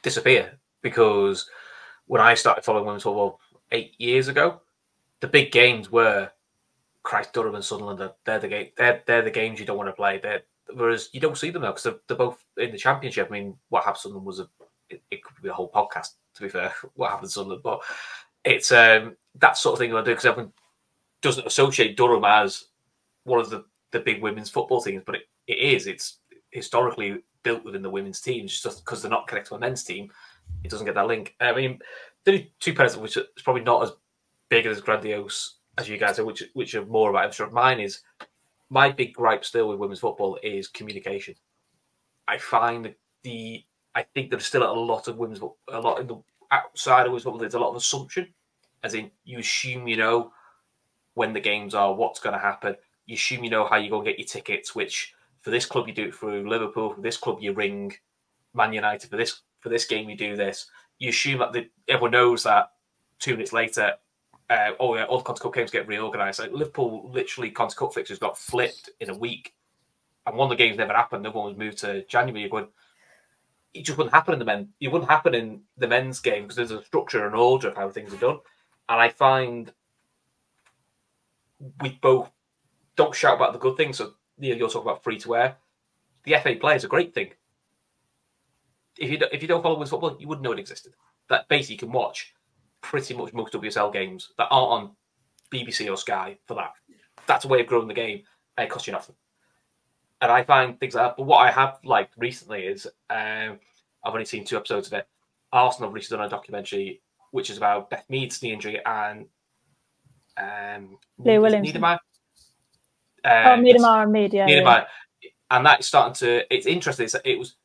disappear. Because when I started following women's football 8 years ago, the big games were, Christ, Durham and Sunderland. They're the games you don't want to play. Whereas you don't see them now because they're both in the Championship. I mean, what happened to Sunderland was it could be a whole podcast, to be fair, what happened to Sunderland. But it's that sort of thing you want to do, because everyone doesn't associate Durham as one of the big women's football teams, but it is. It's historically built within the women's teams. Just because they're not connected to a men's team, it doesn't get that link. I mean, there are two players which is probably not as big and as grandiose as you guys are, which are more about Everton. Mine is, my big gripe still with women's football is communication. I find I think there's still a lot in the outside of women's football. There's a lot of assumption, as in you assume you know when the games are, what's going to happen. You assume you know how you go and get your tickets. Which for this club you do it through Liverpool. For this club you ring Man United. For this game you do this. You assume that everyone knows that. 2 minutes later, all the Conti Cup games get reorganised. Like Liverpool, literally Conti Cup fixtures got flipped in a week, and one of the games never happened. Another one was moved to January. You're going, it just wouldn't happen in the men. It wouldn't happen in the men's game because there's a structure and order of how things are done. And I find we both don't shout about the good things. So, Neil, you're talking about free to air. The FA Play is a great thing. If you don't follow women's football, you wouldn't know it existed. That basically you can watch pretty much most WSL games that aren't on BBC or Sky for that. That's a way of growing the game, and it costs you nothing. And I find things like that. But what I have liked recently is, I've only seen 2 episodes of it. Arsenal have recently done a documentary which is about Beth Mead's knee injury and Niedermeyer. Niedermeyer and Mead, yeah. And that's starting to, it's interesting. It was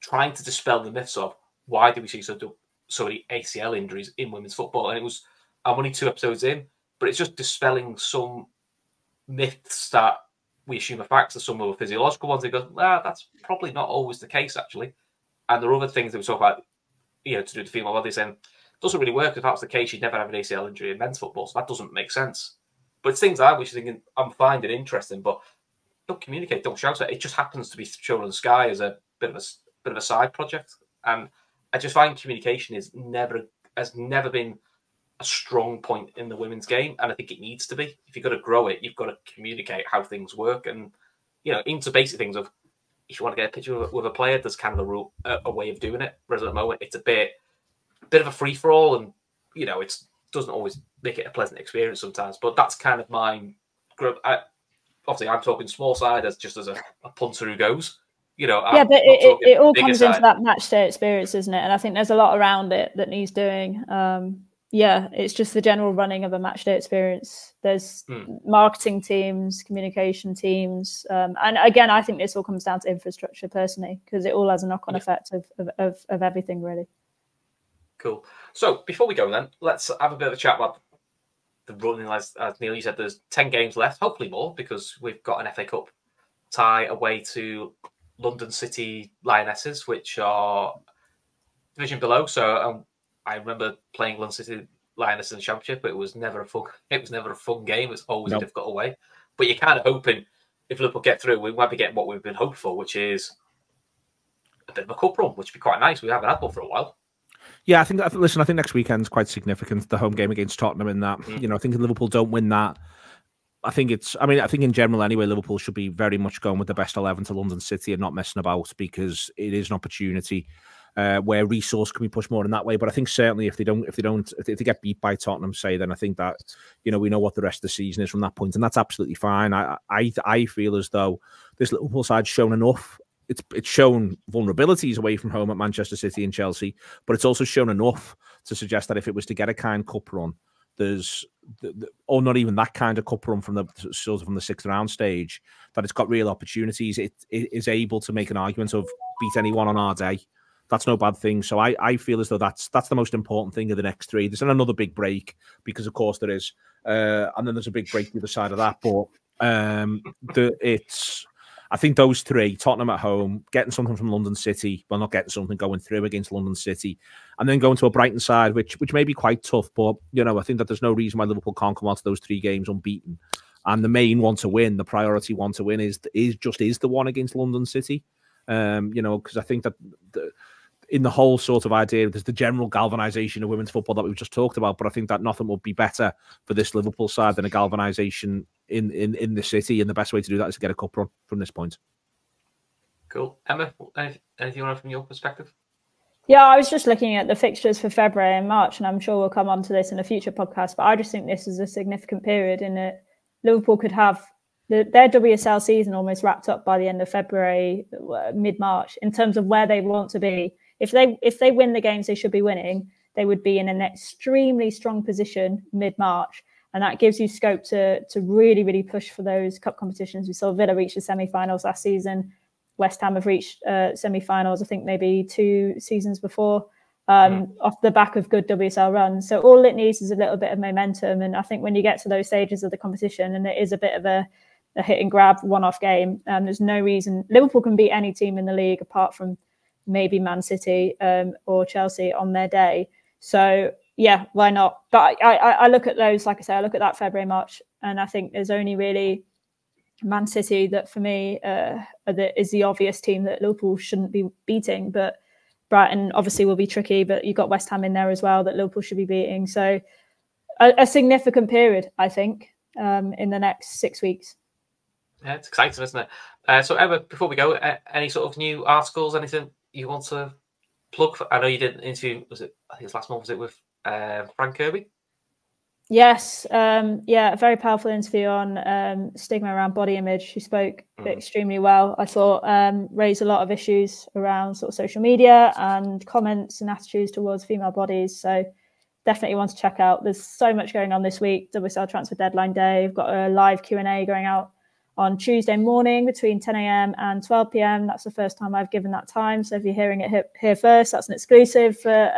trying to dispel the myths of why do we see so many ACL injuries in women's football? And it was I'm only 2 episodes in, but it's just dispelling some myths that we assume are facts, and some of the physiological ones. They go, ah, that's probably not always the case, actually. And there are other things that we talk about, you know, to do with the female body, saying, doesn't really work. If that's the case, you'd never have an ACL injury in men's football, so that doesn't make sense. But it's things like which you're thinking, I'm finding interesting, but don't communicate, don't shout at it. It just happens to be shown on the Sky as a bit of a side project. And I just find communication has never been a strong point in the women's game, and I think it needs to be. If you've got to grow it, you've got to communicate how things work, and you know, into basic things of if you want to get a picture with a player, there's kind of a way of doing it. Whereas at the moment, it's a bit of a free for all, and you know, it doesn't always make it a pleasant experience sometimes. But that's kind of my growth. Obviously, I'm talking small side as just as a punter who goes. You know, yeah, but it all comes into that match day experience, isn't it? And I think there's a lot around it that needs doing. Yeah, it's just the general running of a match day experience. There's marketing teams, communication teams. And again, I think this all comes down to infrastructure personally, because it all has a knock-on effect of everything, really. Cool. So before we go then, let's have a bit of a chat about the running. As Neil, you said, there's 10 games left, hopefully more, because we've got an FA Cup tie away to London City Lionesses, which are division below. So I remember playing London City Lionesses in the Championship, but it was never a fun game. It's always a difficult away. But you're kind of hoping if Liverpool get through, we might be getting what we've been hoped for, which is a bit of a cup run, which would be quite nice. We haven't had one for a while. Yeah, I think next weekend's quite significant. The home game against Tottenham in that, you know, I think if Liverpool don't win that, I think in general anyway, Liverpool should be very much going with the best 11 to London City and not messing about, because it is an opportunity where resource can be pushed more in that way. But I think certainly if they get beat by Tottenham, say, then I think that, you know, we know what the rest of the season is from that point, and that's absolutely fine. I feel as though this Liverpool side's shown enough. It's shown vulnerabilities away from home at Manchester City and Chelsea, but it's also shown enough to suggest that if it was to get a kind cup run, or not even that kind of cup run from the 6th round stage, that it's got real opportunities. It is able to make an argument of beat anyone on our day. That's no bad thing. So I feel as though that's the most important thing of the next three. There's another big break, because of course there is, and then there's a big break the other side of that. But I think those three, Tottenham at home, getting something from London City, well, not getting something, going through against London City, and then going to a Brighton side, which may be quite tough, but, you know, I think that there's no reason why Liverpool can't come out of those 3 games unbeaten. And the main one to win, the priority one to win is the one against London City. You know, because I think that in the whole sort of idea, there's the general galvanisation of women's football that we've just talked about, but I think that nothing would be better for this Liverpool side than a galvanisation in the city, and the best way to do that is to get a cup run from this point. Cool. Emma, anything on from your perspective? Yeah, I was just looking at the fixtures for February and March, and I'm sure we'll come on to this in a future podcast, but I just think this is a significant period in it. Liverpool could have their WSL season almost wrapped up by the end of February, mid-March, in terms of where they want to be. If they win the games they should be winning, they would be in an extremely strong position mid-March. And that gives you scope to really, really push for those cup competitions. We saw Villa reach the semi-finals last season. West Ham have reached semi-finals, I think maybe 2 seasons before, off the back of good WSL runs. So all it needs is a little bit of momentum. And I think when you get to those stages of the competition, and it is a bit of a hit and grab one-off game, there's no reason Liverpool can beat any team in the league apart from maybe Man City or Chelsea on their day. So yeah, why not? But I look at those, like I say, I look at that February, March, and I think there's only really Man City that for me is the obvious team that Liverpool shouldn't be beating. But Brighton obviously will be tricky, but you've got West Ham in there as well that Liverpool should be beating. So a significant period, I think, in the next 6 weeks. Yeah, it's exciting, isn't it? So Emma, before we go, any sort of new articles, anything you want to plug for? I know you did an interview, I think it was last month, was it, with Frank Kirby? Yes, yeah, a very powerful interview on stigma around body image. She spoke extremely well, I thought, raised a lot of issues around sort of social media and comments and attitudes towards female bodies. So definitely one to check out. There's so much going on this week. WSL transfer deadline day. We've got a live Q&A going out on Tuesday morning between 10 a.m. and 12 p.m. That's the first time I've given that time. So if you're hearing it here first, that's an exclusive for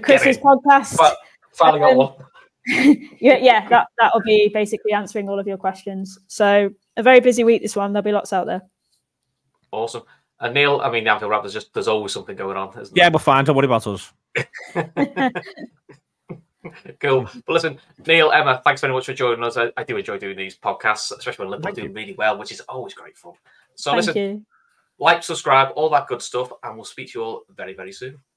Chris's podcast. Finally got one. Yeah, that'll be basically answering all of your questions. So a very busy week this one. There'll be lots out there. Awesome. And Neil, I mean, now to wrap, there's always something going on, isn't there? Yeah, we're fine. Don't worry about us. Cool. But listen, Neil, Emma, thanks very much for joining us. I do enjoy doing these podcasts, especially when Liverpool do really well, which is always great fun. So listen, like, subscribe, all that good stuff, and we'll speak to you all very, very soon.